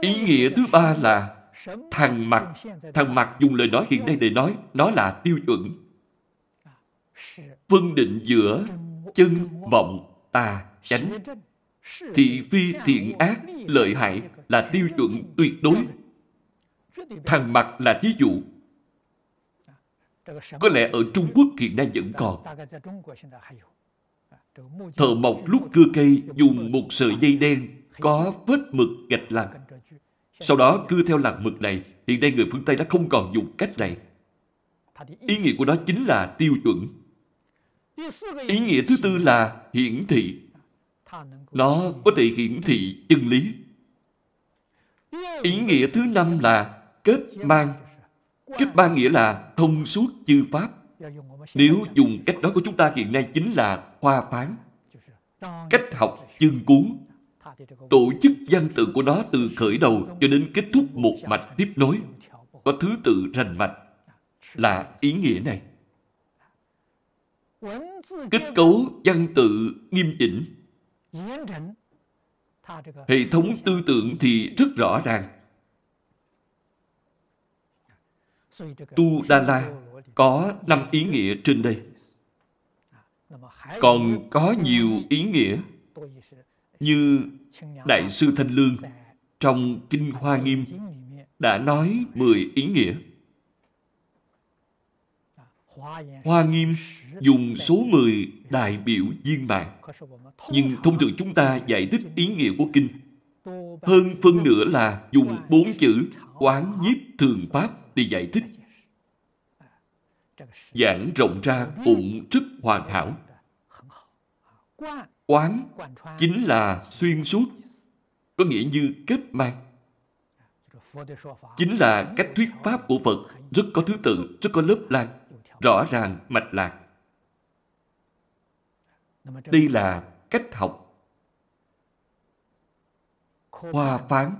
Ý nghĩa thứ ba là thằng mặt. Thằng mặt dùng lời nói hiện nay để nói, nó là tiêu chuẩn. Phân định giữa chân, vọng, tà, chánh, thị phi, thiện ác, lợi hại là tiêu chuẩn tuyệt đối. Thằng mặt là ví dụ. Có lẽ ở Trung Quốc hiện nay vẫn còn. Thợ mộc lúc cưa cây dùng một sợi dây đen có vết mực gạch lằn. Sau đó cưa theo lằn mực này, hiện nay người phương Tây đã không còn dùng cách này. Ý nghĩa của nó chính là tiêu chuẩn. Ý nghĩa thứ tư là hiển thị. Nó có thể hiển thị chân lý. Ý nghĩa thứ năm là kết mang. Kết mang nghĩa là thông suốt chư pháp. Nếu dùng cách nói của chúng ta hiện nay chính là khoa phán. Cách học chương cuốn. Tổ chức văn tự của nó từ khởi đầu cho đến kết thúc một mạch tiếp nối, có thứ tự rành mạch, là ý nghĩa này. Kết cấu văn tự nghiêm chỉnh, hệ thống tư tưởng thì rất rõ ràng. Tu Đà La có năm ý nghĩa trên đây. Còn có nhiều ý nghĩa như Đại sư Thanh Lương trong Kinh Hoa Nghiêm đã nói mười ý nghĩa. Hoa Nghiêm dùng số mười đại biểu viên mãn. Nhưng thông thường chúng ta giải thích ý nghĩa của Kinh, hơn phân nửa là dùng bốn chữ Quán Nhiếp Thường Pháp để giải thích. Giảng rộng ra cũng rất hoàn hảo. Quán chính là xuyên suốt, có nghĩa như kết mang. Chính là cách thuyết pháp của Phật, rất có thứ tự, rất có lớp lan, rõ ràng, mạch lạc. Đây là cách học khoa phán.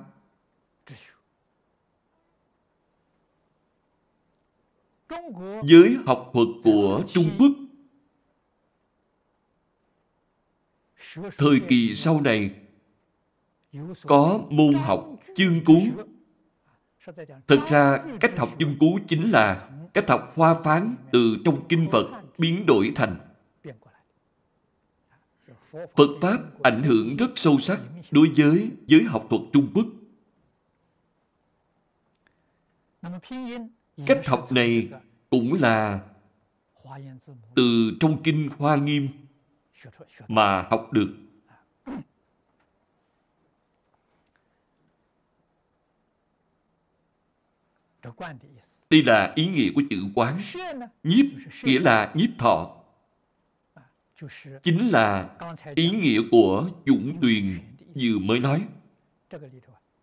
Giới học thuật của Trung Quốc thời kỳ sau này có môn học chương cú. Thực ra cách học chương cú chính là cách học hoa phán từ trong Kinh Phật biến đổi thành. Phật Pháp ảnh hưởng rất sâu sắc đối với giới học thuật Trung Quốc. Cách học này cũng là từ trong Kinh Hoa Nghiêm mà học được. Đây là ý nghĩa của chữ quán. Nhiếp nghĩa là nhiếp thọ. Chính là ý nghĩa của Dũng Tuyền vừa mới nói.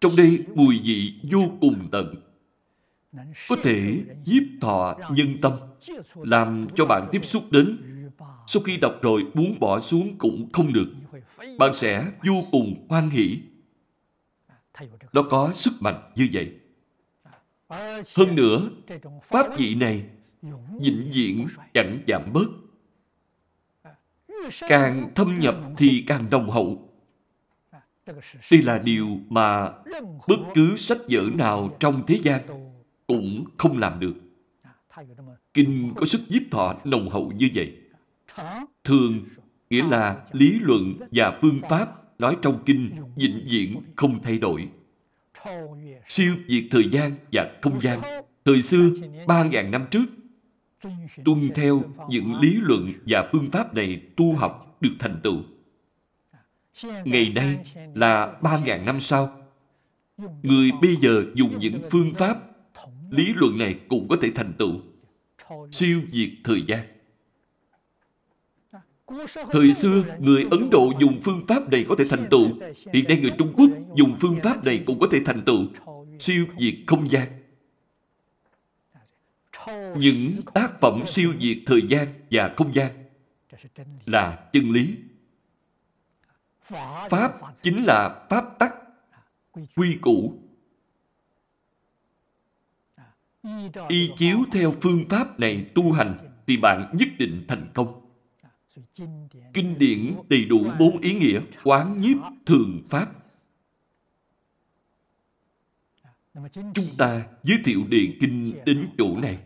Trong đây mùi vị vô cùng tận. Có thể nhiếp thọ nhân tâm, làm cho bạn tiếp xúc đến. Sau khi đọc rồi muốn bỏ xuống cũng không được. Bạn sẽ vô cùng hoan hỷ. Nó có sức mạnh như vậy. Hơn nữa, pháp vị này vĩnh viễn chẳng giảm bớt. Càng thâm nhập thì càng đồng hậu. Đây là điều mà bất cứ sách vở nào trong thế gian cũng không làm được. Kinh có sức nhiếp thọ nồng hậu như vậy. Thường nghĩa là lý luận và phương pháp nói trong kinh vĩnh viễn không thay đổi. Siêu việt thời gian và không gian. Thời xưa, ba nghìn năm trước, tuân theo những lý luận và phương pháp này tu học được thành tựu. Ngày nay là ba nghìn năm sau, người bây giờ dùng những phương pháp, lý luận này cũng có thể thành tựu. Siêu việt thời gian. Thời xưa, người Ấn Độ dùng phương pháp này có thể thành tựu. Hiện nay người Trung Quốc dùng phương pháp này cũng có thể thành tựu. Siêu việt không gian. Những tác phẩm siêu việt thời gian và không gian là chân lý. Pháp chính là pháp tắc, quy củ. Y chiếu theo phương pháp này tu hành thì bạn nhất định thành công. Kinh điển đầy đủ bốn ý nghĩa Quán Nhiếp Thường Pháp. Chúng ta giới thiệu đề kinh đến chỗ này.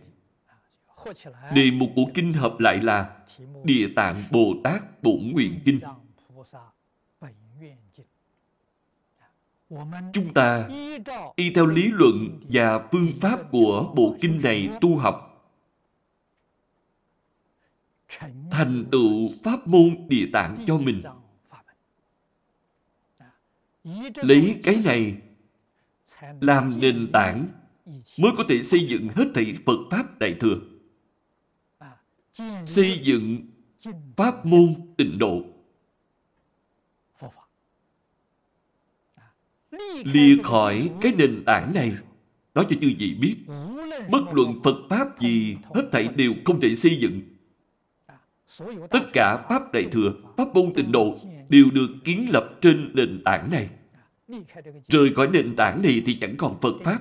Đề mục của kinh hợp lại là Địa Tạng Bồ Tát Bổn Nguyện Kinh. Chúng ta y theo lý luận và phương pháp của bộ kinh này tu học, thành tựu pháp môn Địa Tạng cho mình. Lấy cái này làm nền tảng mới có thể xây dựng hết thảy Phật Pháp Đại Thừa, xây dựng Pháp môn tịnh độ. Lìa khỏi cái nền tảng này, nói cho chư vị biết, bất luận Phật Pháp gì, hết thảy đều không thể xây dựng. Tất cả Pháp Đại Thừa, Pháp môn tịnh độ đều được kiến lập trên nền tảng này. Rời khỏi nền tảng này thì chẳng còn Phật Pháp.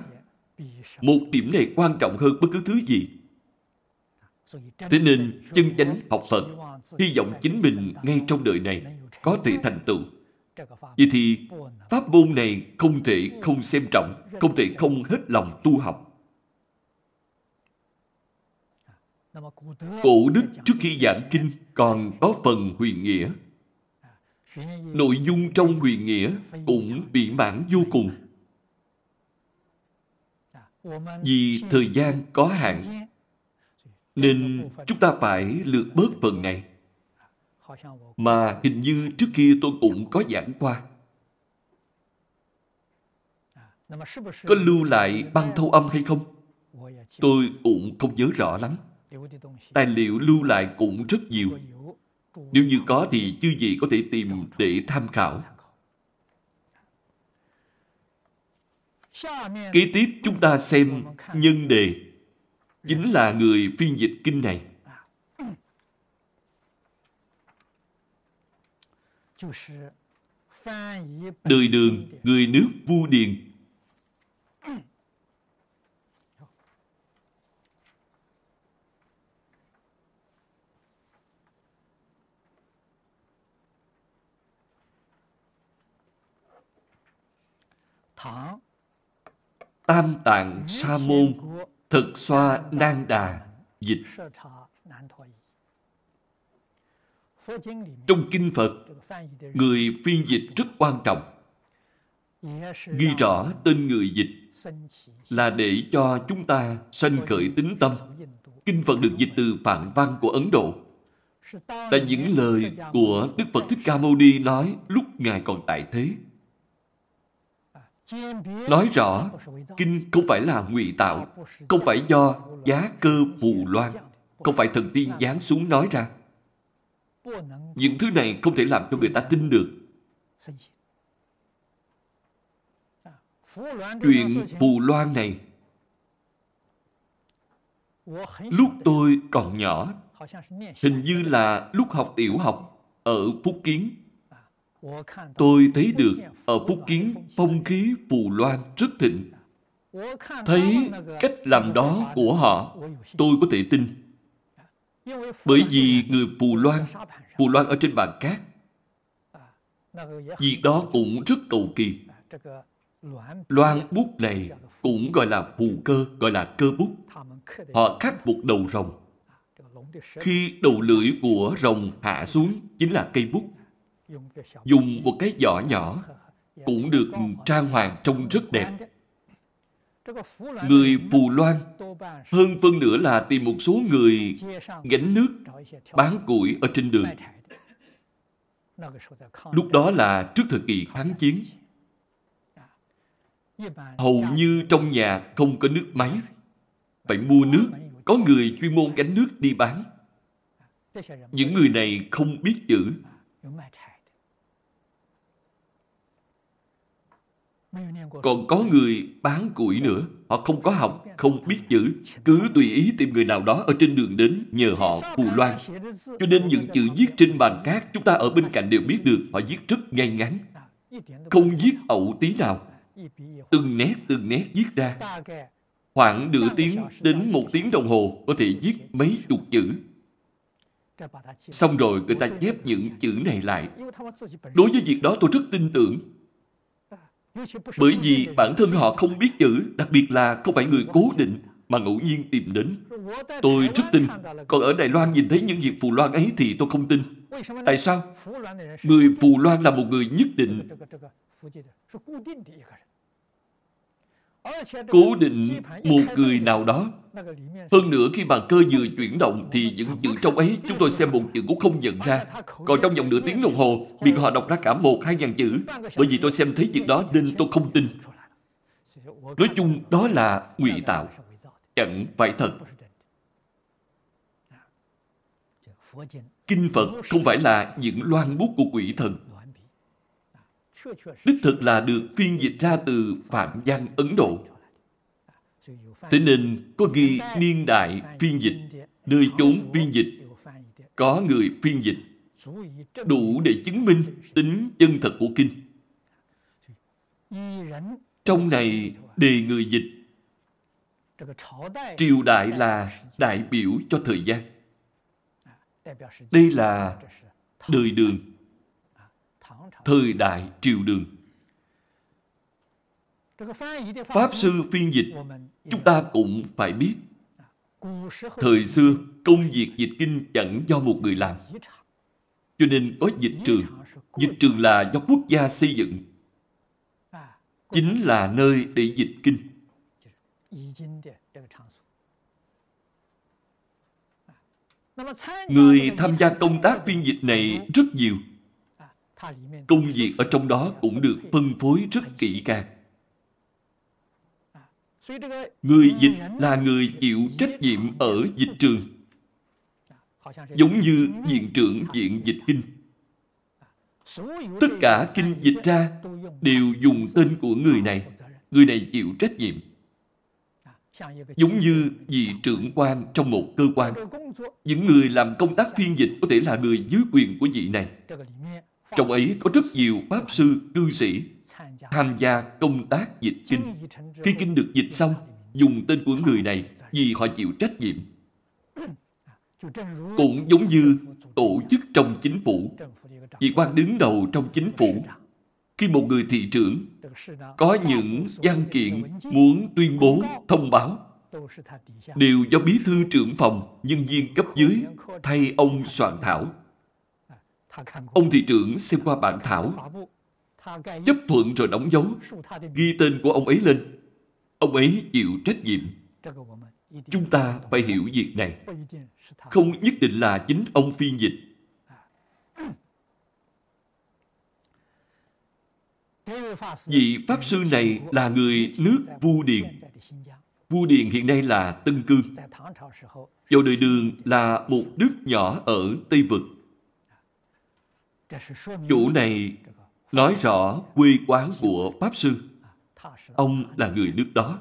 Một điểm này quan trọng hơn bất cứ thứ gì. Thế nên, chân chánh học Phật, hy vọng chính mình ngay trong đời này có thể thành tựu. Vậy thì, pháp môn này không thể không xem trọng, không thể không hết lòng tu học. Cổ đức trước khi giảng kinh còn có phần huyền nghĩa. Nội dung trong huyền nghĩa cũng bị mãn vô cùng. Vì thời gian có hạn, nên chúng ta phải lược bớt phần này. Mà hình như trước kia tôi cũng có giảng qua. Có lưu lại băng thâu âm hay không? Tôi cũng không nhớ rõ lắm. Tài liệu lưu lại cũng rất nhiều. Nếu như có thì chư vị có thể tìm để tham khảo. Kế tiếp chúng ta xem nhân đề, chính là người phiên dịch kinh này. Đời Đường, người nước Vu Điền. Tam Tạng Sa Môn Thật Xoa Nang Đà dịch. Trong kinh Phật, người phiên dịch rất quan trọng. Ghi rõ tên người dịch là để cho chúng ta sanh khởi tín tâm. Kinh Phật được dịch từ Phạn văn của Ấn Độ, là những lời của Đức Phật Thích Ca Mâu Ni nói lúc Ngài còn tại thế. Nói rõ, kinh không phải là ngụy tạo, không phải do giá cơ phù loan, không phải thần tiên giáng xuống nói ra. Những thứ này không thể làm cho người ta tin được. Chuyện phù loan này, lúc tôi còn nhỏ, hình như là lúc học tiểu học ở Phúc Kiến, tôi thấy được ở Phúc Kiến phong khí phù loan rất thịnh. Thấy cách làm đó của họ, tôi có thể tin. Bởi vì người phù loan, phù loan ở trên bàn cát, việc đó cũng rất cầu kỳ. Loan bút này cũng gọi là phù cơ, gọi là cơ bút. Họ khắc một đầu rồng. Khi đầu lưỡi của rồng hạ xuống chính là cây bút. Dùng một cái giỏ nhỏ cũng được trang hoàng trông rất đẹp. Người phù loan hơn phân nửa là tìm một số người gánh nước bán củi ở trên đường. Lúc đó là trước thời kỳ kháng chiến. Hầu như trong nhà không có nước máy, phải mua nước, có người chuyên môn gánh nước đi bán. Những người này không biết chữ, còn có người bán củi nữa. Họ không có học, không biết chữ, cứ tùy ý tìm người nào đó ở trên đường đến nhờ họ phù loan. Cho nên những chữ viết trên bàn cát chúng ta ở bên cạnh đều biết được. Họ viết rất ngay ngắn, không viết ẩu tí nào, từng nét từng nét viết ra. Khoảng nửa tiếng đến một tiếng đồng hồ có thể viết mấy chục chữ. Xong rồi người ta chép những chữ này lại. Đối với việc đó tôi rất tin tưởng. Bởi vì bản thân họ không biết chữ, đặc biệt là không phải người cố định mà ngẫu nhiên tìm đến. Tôi rất tin. Còn ở Đài Loan nhìn thấy những việc phù loan ấy thì tôi không tin. Tại sao? Người phù loan là một người nhất định, cố định một người nào đó. Hơn nữa khi bàn cơ vừa chuyển động thì những chữ trong ấy chúng tôi xem một chữ cũng không nhận ra. Còn trong vòng nửa tiếng đồng hồ, bị họ đọc ra cả một hai ngàn chữ. Bởi vì tôi xem thấy việc đó nên tôi không tin. Nói chung đó là ngụy tạo, chẳng phải thật. Kinh Phật không phải là những loan bút của quỷ thần. Đích thực là được phiên dịch ra từ Phạm văn Ấn Độ. Thế nên có ghi niên đại phiên dịch, nơi chốn phiên dịch, có người phiên dịch, đủ để chứng minh tính chân thật của kinh. Trong này đề người dịch, triều đại là đại biểu cho thời gian. Đây là đời Đường, thời đại triều Đường. Pháp sư phiên dịch, chúng ta cũng phải biết. Thời xưa, công việc dịch kinh chẳng do một người làm. Cho nên có dịch trường. Dịch trường là do quốc gia xây dựng. Chính là nơi để dịch kinh. Người tham gia công tác phiên dịch này rất nhiều. Công việc ở trong đó cũng được phân phối rất kỹ càng. Người dịch là người chịu trách nhiệm ở dịch trường, giống như viện trưởng viện dịch kinh. Tất cả kinh dịch ra đều dùng tên của người này. Người này chịu trách nhiệm, giống như vị trưởng quan trong một cơ quan. Những người làm công tác phiên dịch có thể là người dưới quyền của vị này. Trong ấy có rất nhiều pháp sư, cư sĩ tham gia công tác dịch kinh. Khi kinh được dịch xong, dùng tên của người này vì họ chịu trách nhiệm. Cũng giống như tổ chức trong chính phủ, vị quan đứng đầu trong chính phủ. Khi một người thị trưởng có những văn kiện muốn tuyên bố, thông báo, đều do bí thư trưởng phòng, nhân viên cấp dưới thay ông soạn thảo. Ông thị trưởng xem qua bản thảo, chấp thuận rồi đóng dấu, ghi tên của ông ấy lên. Ông ấy chịu trách nhiệm. Chúng ta phải hiểu việc này. Không nhất định là chính ông phiên dịch. Vị pháp sư này là người nước Vu Điền. Vu Điền hiện nay là Tân Cương. Vào đời Đường là một nước nhỏ ở Tây Vực. Chỗ này nói rõ quê quán của pháp sư. Ông là người nước đó.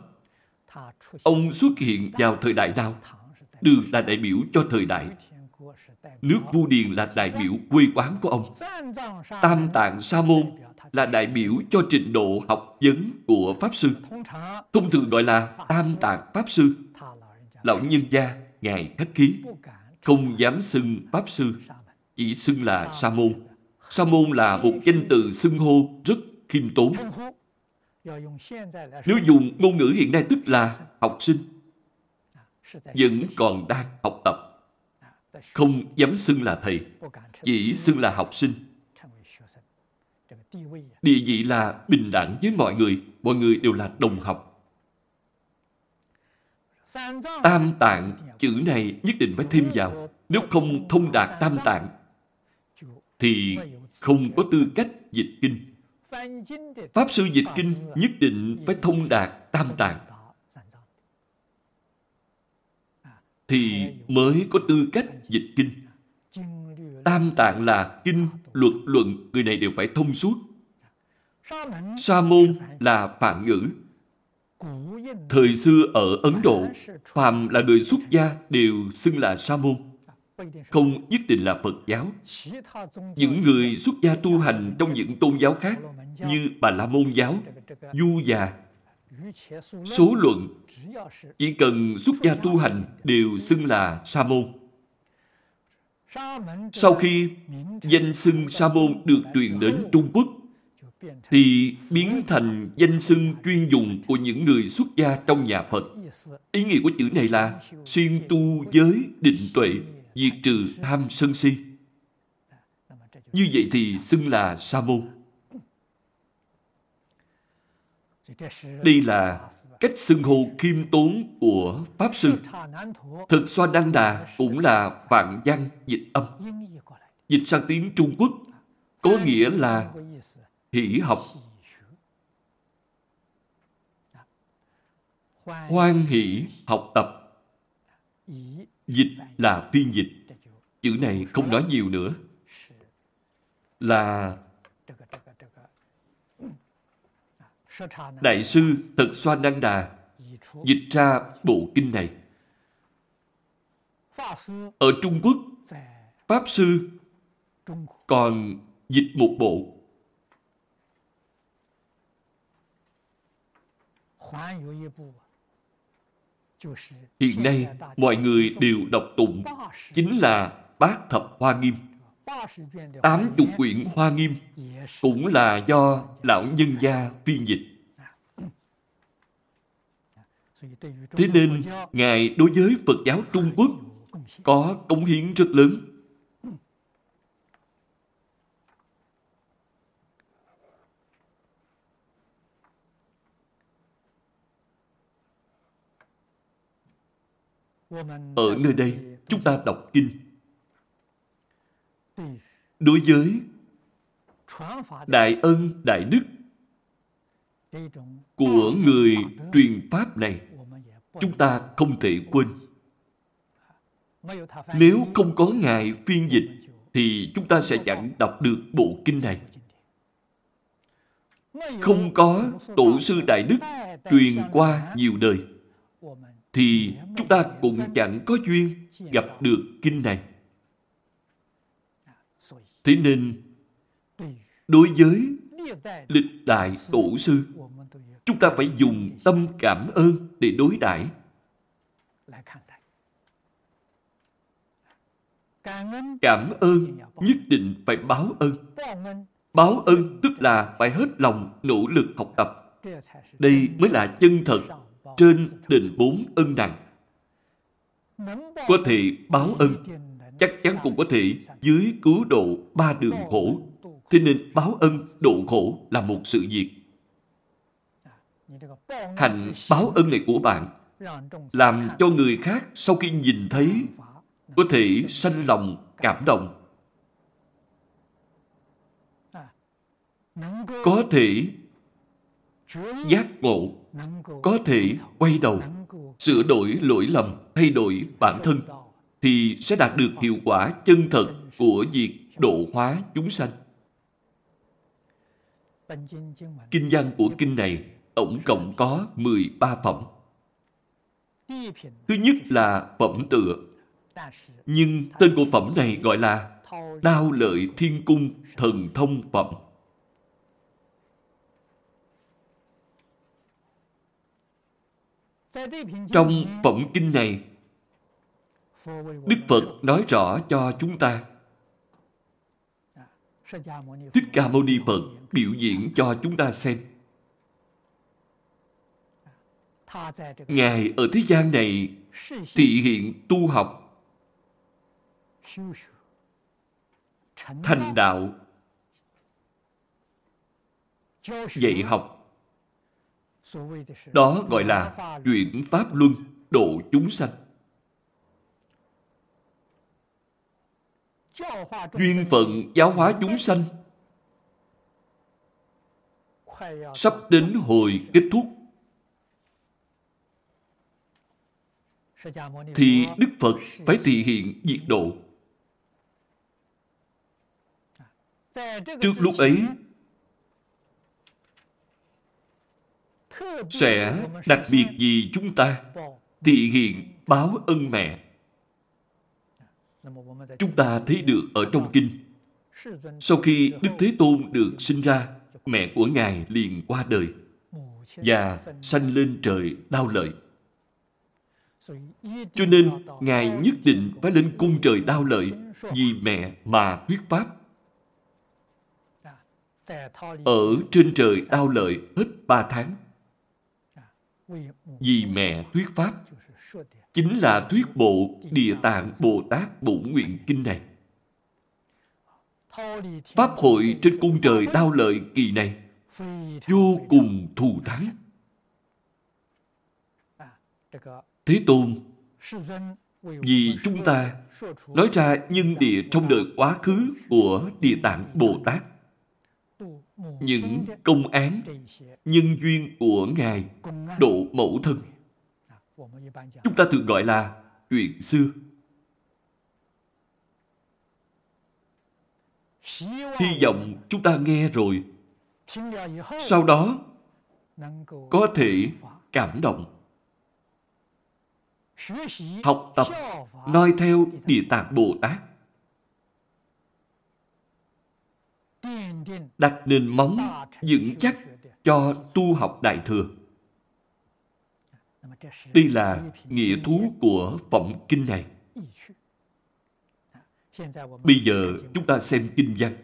Ông xuất hiện vào thời đại nào? Đường là đại biểu cho thời đại. Nước Vu Điền là đại biểu quê quán của ông. Tam Tạng Sa Môn là đại biểu cho trình độ học vấn của pháp sư. Thông thường gọi là Tam Tạng Pháp Sư. Lão nhân gia, ngài khách khí, không dám xưng pháp sư, chỉ xưng là Sa Môn. Sa Môn là một danh từ xưng hô rất khiêm tốn. Nếu dùng ngôn ngữ hiện nay tức là học sinh, vẫn còn đang học tập, không dám xưng là thầy, chỉ xưng là học sinh. Địa vị là bình đẳng với mọi người, mọi người đều là đồng học. Tam Tạng, chữ này nhất định phải thêm vào. Nếu không thông đạt tam tạng, thì không có tư cách dịch kinh. Pháp sư dịch kinh nhất định phải thông đạt tam tạng, thì mới có tư cách dịch kinh. Tam tạng là kinh, luật, luận, người này đều phải thông suốt. Sa môn là phạn ngữ. Thời xưa ở Ấn Độ, phàm là người xuất gia đều xưng là sa môn, không nhất định là Phật giáo. Những người xuất gia tu hành trong những tôn giáo khác như Bà La Môn giáo, Du già, Số luận, chỉ cần xuất gia tu hành đều xưng là sa môn. Sau khi danh xưng sa môn được truyền đến Trung Quốc, thì biến thành danh xưng chuyên dùng của những người xuất gia trong nhà Phật. Ý nghĩa của chữ này là siêng tu giới định tuệ, diệt trừ tham sân si. Như vậy thì xưng là sa môn. Đây là Cách xưng hô khiêm tốn của Pháp Sư Thật Xoa Nang Đà cũng là vạn văn dịch âm. Dịch sang tiếng Trung Quốc có nghĩa là hỷ học, hoan hỷ học tập. Dịch là tiên dịch. Chữ này không nói nhiều nữa. Là Đại sư Thật Xoa Nang Đà dịch ra bộ kinh này. Ở Trung Quốc, Pháp Sư còn dịch một bộ hiện nay mọi người đều đọc tụng, chính là Bát Thập Hoa Nghiêm. Tám chục quyển Hoa Nghiêm cũng là do lão nhân gia phiên dịch. Thế nên, Ngài đối với Phật giáo Trung Quốc có cống hiến rất lớn. Ở nơi đây, chúng ta đọc kinh. Đối với đại ân đại đức của người truyền Pháp này, chúng ta không thể quên. Nếu không có Ngài phiên dịch, thì chúng ta sẽ chẳng đọc được bộ kinh này. Không có tổ sư đại đức truyền qua nhiều đời, thì chúng ta cũng chẳng có duyên gặp được kinh này. Thế nên, đối với lịch đại tổ sư, chúng ta phải dùng tâm cảm ơn để đối đãi. Cảm ơn nhất định phải báo ơn. Báo ơn tức là phải hết lòng nỗ lực học tập. Đây mới là chân thật trên đền bốn ân đặng. Có thể báo ơn, chắc chắn cũng có thể dưới cứu độ ba đường khổ. Thế nên báo ân độ khổ là một sự việc. Hành báo ân này của bạn làm cho người khác sau khi nhìn thấy có thể sanh lòng cảm động, có thể giác ngộ, có thể quay đầu, sửa đổi lỗi lầm, thay đổi bản thân, thì sẽ đạt được hiệu quả chân thật của việc độ hóa chúng sanh. Kinh văn của kinh này tổng cộng có mười ba phẩm. Thứ nhất là phẩm tựa, nhưng tên của phẩm này gọi là Đạo Lợi Thiên Cung Thần Thông Phẩm. Trong phẩm kinh này, Đức Phật nói rõ cho chúng ta, Thích Ca Mâu Ni Phật biểu diễn cho chúng ta xem. Ngài ở thế gian này thị hiện tu học, thành đạo, dạy học. Đó gọi là chuyển Pháp luân độ chúng sanh. Duyên phận giáo hóa chúng sanh sắp đến hồi kết thúc, thì Đức Phật phải thị hiện diệt độ. Trước lúc ấy, sẽ đặc biệt vì chúng ta thị hiện báo ân mẹ. Chúng ta thấy được ở trong kinh, sau khi Đức Thế Tôn được sinh ra, mẹ của Ngài liền qua đời và sanh lên trời Đao Lợi. Cho nên, Ngài nhất định phải lên cung trời Đao Lợi vì mẹ mà thuyết Pháp. Ở trên trời Đao Lợi hết ba tháng. Vì mẹ thuyết Pháp, chính là thuyết bộ Địa Tạng Bồ Tát Bổn Nguyện Kinh này. Pháp hội trên cung trời Đao Lợi kỳ này vô cùng thù thắng. Thế Tôn, vì chúng ta nói ra nhân địa trong đời quá khứ của Địa Tạng Bồ Tát, những công án, nhân duyên của Ngài độ mẫu thân. Chúng ta thường gọi là chuyện xưa. Hy vọng chúng ta nghe rồi, sau đó có thể cảm động, học tập, noi theo Địa Tạng Bồ Tát, đặt nền móng vững chắc cho tu học Đại Thừa. Đây là nghĩa thú của phẩm kinh này. Bây giờ chúng ta xem kinh văn.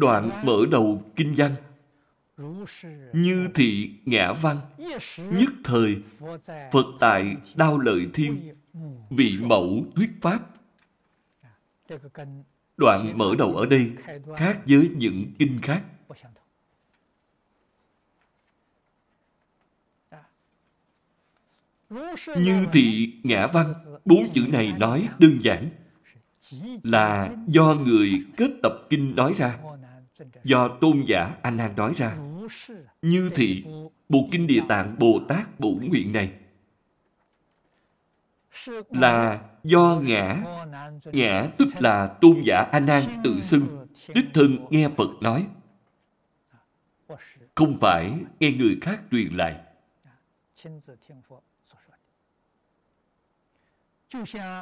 Đoạn mở đầu kinh văn: Như thị ngã văn, nhất thời Phật tại Đạo Lợi thiên, vị mẫu thuyết pháp. Đoạn mở đầu ở đây khác với những kinh khác. Như thị ngã văn, bốn chữ này nói đơn giản, là do người kết tập kinh nói ra, do tôn giả A Nan nói ra. Như thị, bộ kinh Địa Tạng Bồ Tát Bổn Nguyện này, là do ngã, ngã tức là tôn giả A Nan tự xưng, đích thân nghe Phật nói, không phải nghe người khác truyền lại.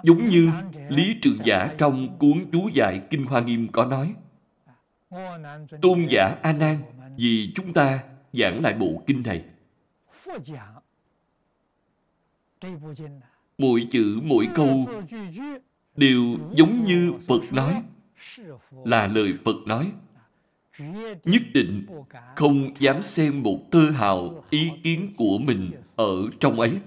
Giống như Lý Trượng Giả trong cuốn chú giải Kinh Hoa Nghiêm có nói, tôn giả A Nan vì chúng ta giảng lại bộ kinh này. Mỗi chữ mỗi câu đều giống như Phật nói, là lời Phật nói, nhất định không dám xem một tơ hào ý kiến của mình ở trong ấy.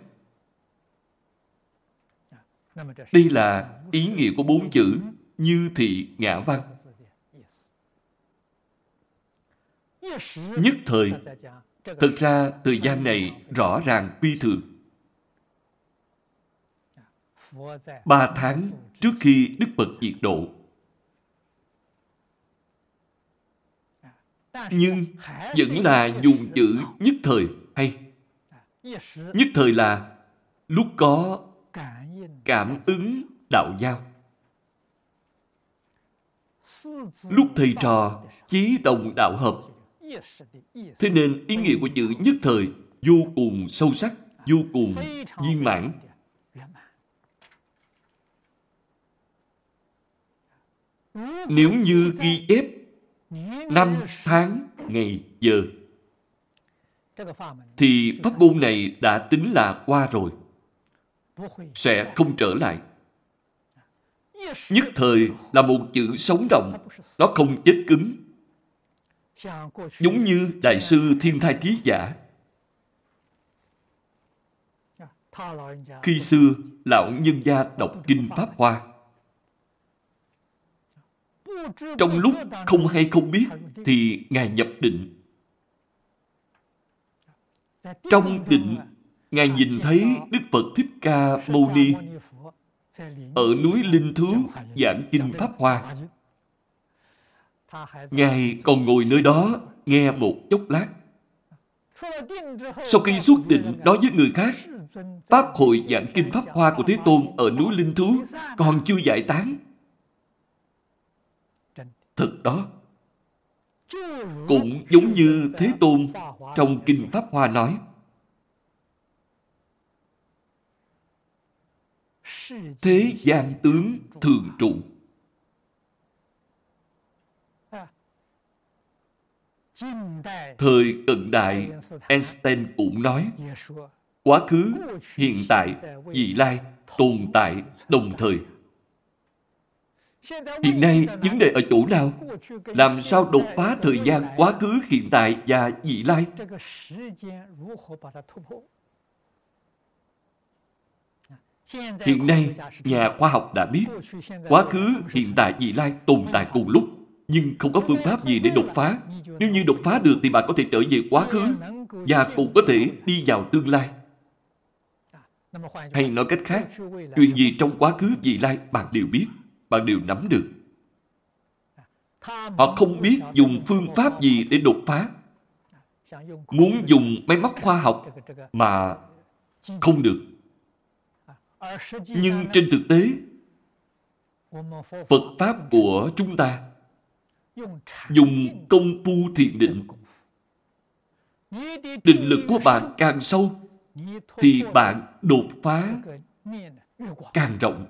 Đây là ý nghĩa của bốn chữ như thị ngã văn. Nhất thời, thật ra thời gian này rõ ràng phi thường. Ba tháng trước khi Đức Phật diệt độ. Nhưng vẫn là dùng chữ nhất thời hay. Nhất thời là lúc có cảm ứng đạo giao, lúc thầy trò chí đồng đạo hợp. Thế nên ý nghĩa của chữ nhất thời vô cùng sâu sắc, vô cùng viên mãn. Nếu như ghi ép năm tháng ngày giờ, thì pháp môn này đã tính là qua rồi, sẽ không trở lại. Nhất thời là một chữ sống động, nó không chết cứng. Giống như Đại sư Thiên Thai Trí Giả, khi xưa lão nhân gia đọc kinh Pháp Hoa, trong lúc không hay không biết thì Ngài nhập định. Trong định, Ngài nhìn thấy Đức Phật Thích Ca Mâu Ni ở núi Linh Thứ giảng kinh Pháp Hoa. Ngài còn ngồi nơi đó nghe một chốc lát. Sau khi xuất định nói với người khác, Pháp hội giảng kinh Pháp Hoa của Thế Tôn ở núi Linh Thứ còn chưa giải tán. Thật đó, cũng giống như Thế Tôn trong kinh Pháp Hoa nói, thế gian tướng thường trụ. Thời cận đại, Einstein cũng nói, quá khứ, hiện tại, vị lai tồn tại đồng thời. Hiện nay, vấn đề ở chỗ nào? Làm sao đột phá thời gian quá khứ, hiện tại và vị lai? Hiện nay, nhà khoa học đã biết quá khứ, hiện tại, vị lai tồn tại cùng lúc, nhưng không có phương pháp gì để đột phá. Nếu như đột phá được thì bạn có thể trở về quá khứ và cũng có thể đi vào tương lai. Hay nói cách khác, chuyện gì trong quá khứ vị lai bạn đều biết, bạn đều nắm được. Họ không biết dùng phương pháp gì để đột phá. Muốn dùng máy móc khoa học mà không được. Nhưng trên thực tế, Phật Pháp của chúng ta dùng công phu thiền định. Định lực của bạn càng sâu thì bạn đột phá càng rộng.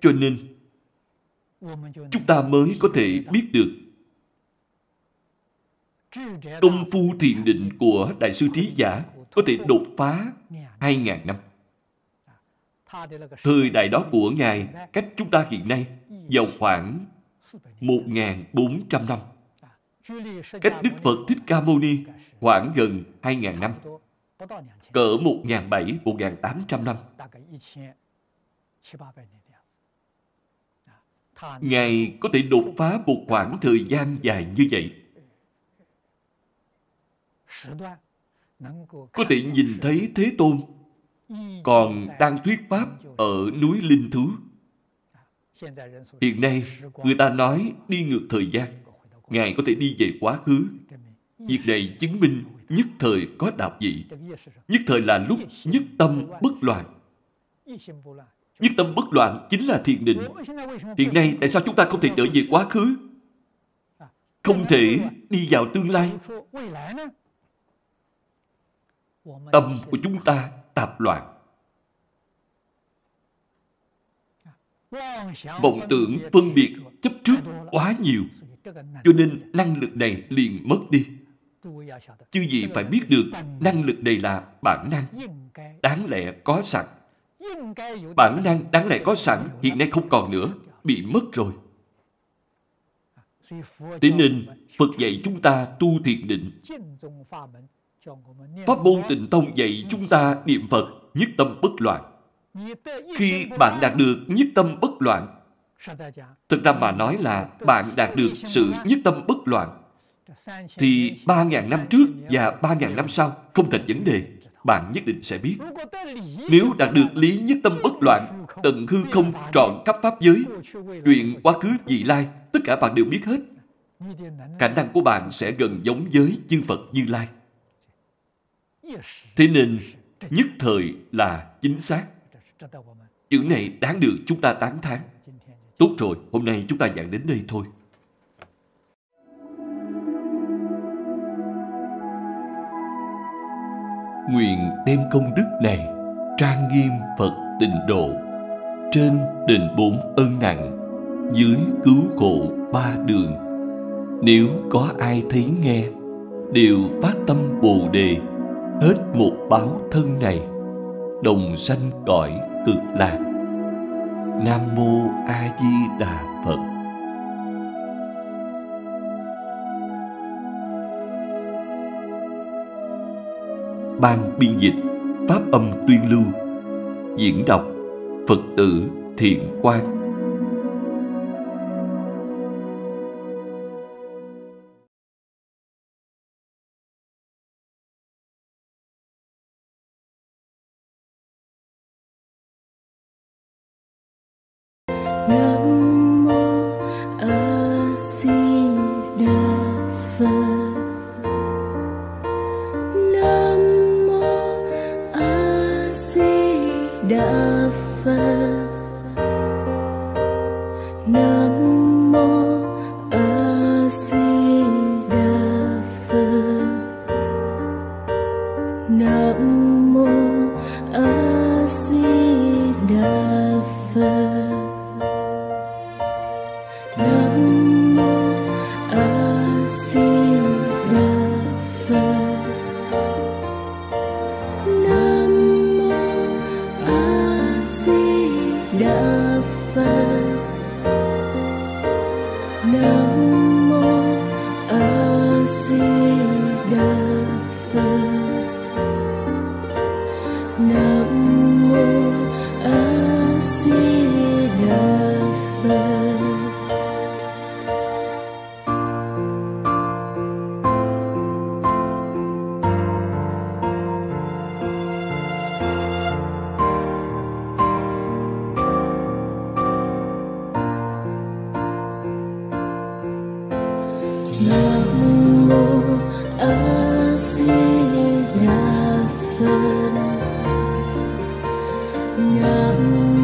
Cho nên chúng ta mới có thể biết được công phu thiền định của Đại sư Trí Giả có thể đột phá hai ngàn năm. Thời đại đó của Ngài cách chúng ta hiện nay vào khoảng một ngàn bốn trăm năm. Cách Đức Phật Thích Ca Mâu Ni khoảng gần hai ngàn năm, cỡ một ngàn bảy trăm, một ngàn tám trăm năm. Ngài có thể đột phá một khoảng thời gian dài như vậy. Có thể nhìn thấy Thế Tôn còn đang thuyết pháp ở núi Linh Thứ. Hiện nay, người ta nói đi ngược thời gian. Ngài có thể đi về quá khứ. Việc này chứng minh nhất thời có đạo vị. Nhất thời là lúc nhất tâm bất loạn. Nhất tâm bất loạn chính là thiền định. Hiện nay, tại sao chúng ta không thể trở về quá khứ? Không thể đi vào tương lai? Tâm của chúng ta tạp loạn. Vọng tưởng phân biệt chấp trước quá nhiều. Cho nên năng lực này liền mất đi. Chứ gì phải biết được năng lực này là bản năng, đáng lẽ có sẵn. Bản năng đáng lẽ có sẵn hiện nay không còn nữa, bị mất rồi. Thế nên Phật dạy chúng ta tu thiền định. Pháp môn Tịnh Tông dạy chúng ta niệm Phật nhất tâm bất loạn. Khi bạn đạt được nhất tâm bất loạn, thực ra mà nói là bạn đạt được sự nhất tâm bất loạn, thì ba ngàn năm trước và ba ngàn năm sau không thành vấn đề, bạn nhất định sẽ biết. Nếu đạt được lý nhất tâm bất loạn, tận hư không trọn khắp pháp giới, chuyện quá khứ vị lai, tất cả bạn đều biết hết. Khả năng của bạn sẽ gần giống với chư Phật Như Lai. Thế nên, nhất thời là chính xác. Chữ này đáng được chúng ta tán thán. Tốt rồi, hôm nay chúng ta giảng đến đây thôi. Nguyện đem công đức này trang nghiêm Phật tịnh độ, trên đền bốn ân nặng, dưới cứu khổ ba đường. Nếu có ai thấy nghe, đều phát tâm Bồ Đề, hết một báo thân này, đồng sanh cõi cực lạc. Nam mô A Di Đà Phật. Ban biên dịch Pháp âm Tuyên Lưu. Diễn đọc Phật tử Thiện Quang. Nam mô A Di Đà Phật. Nam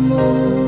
mô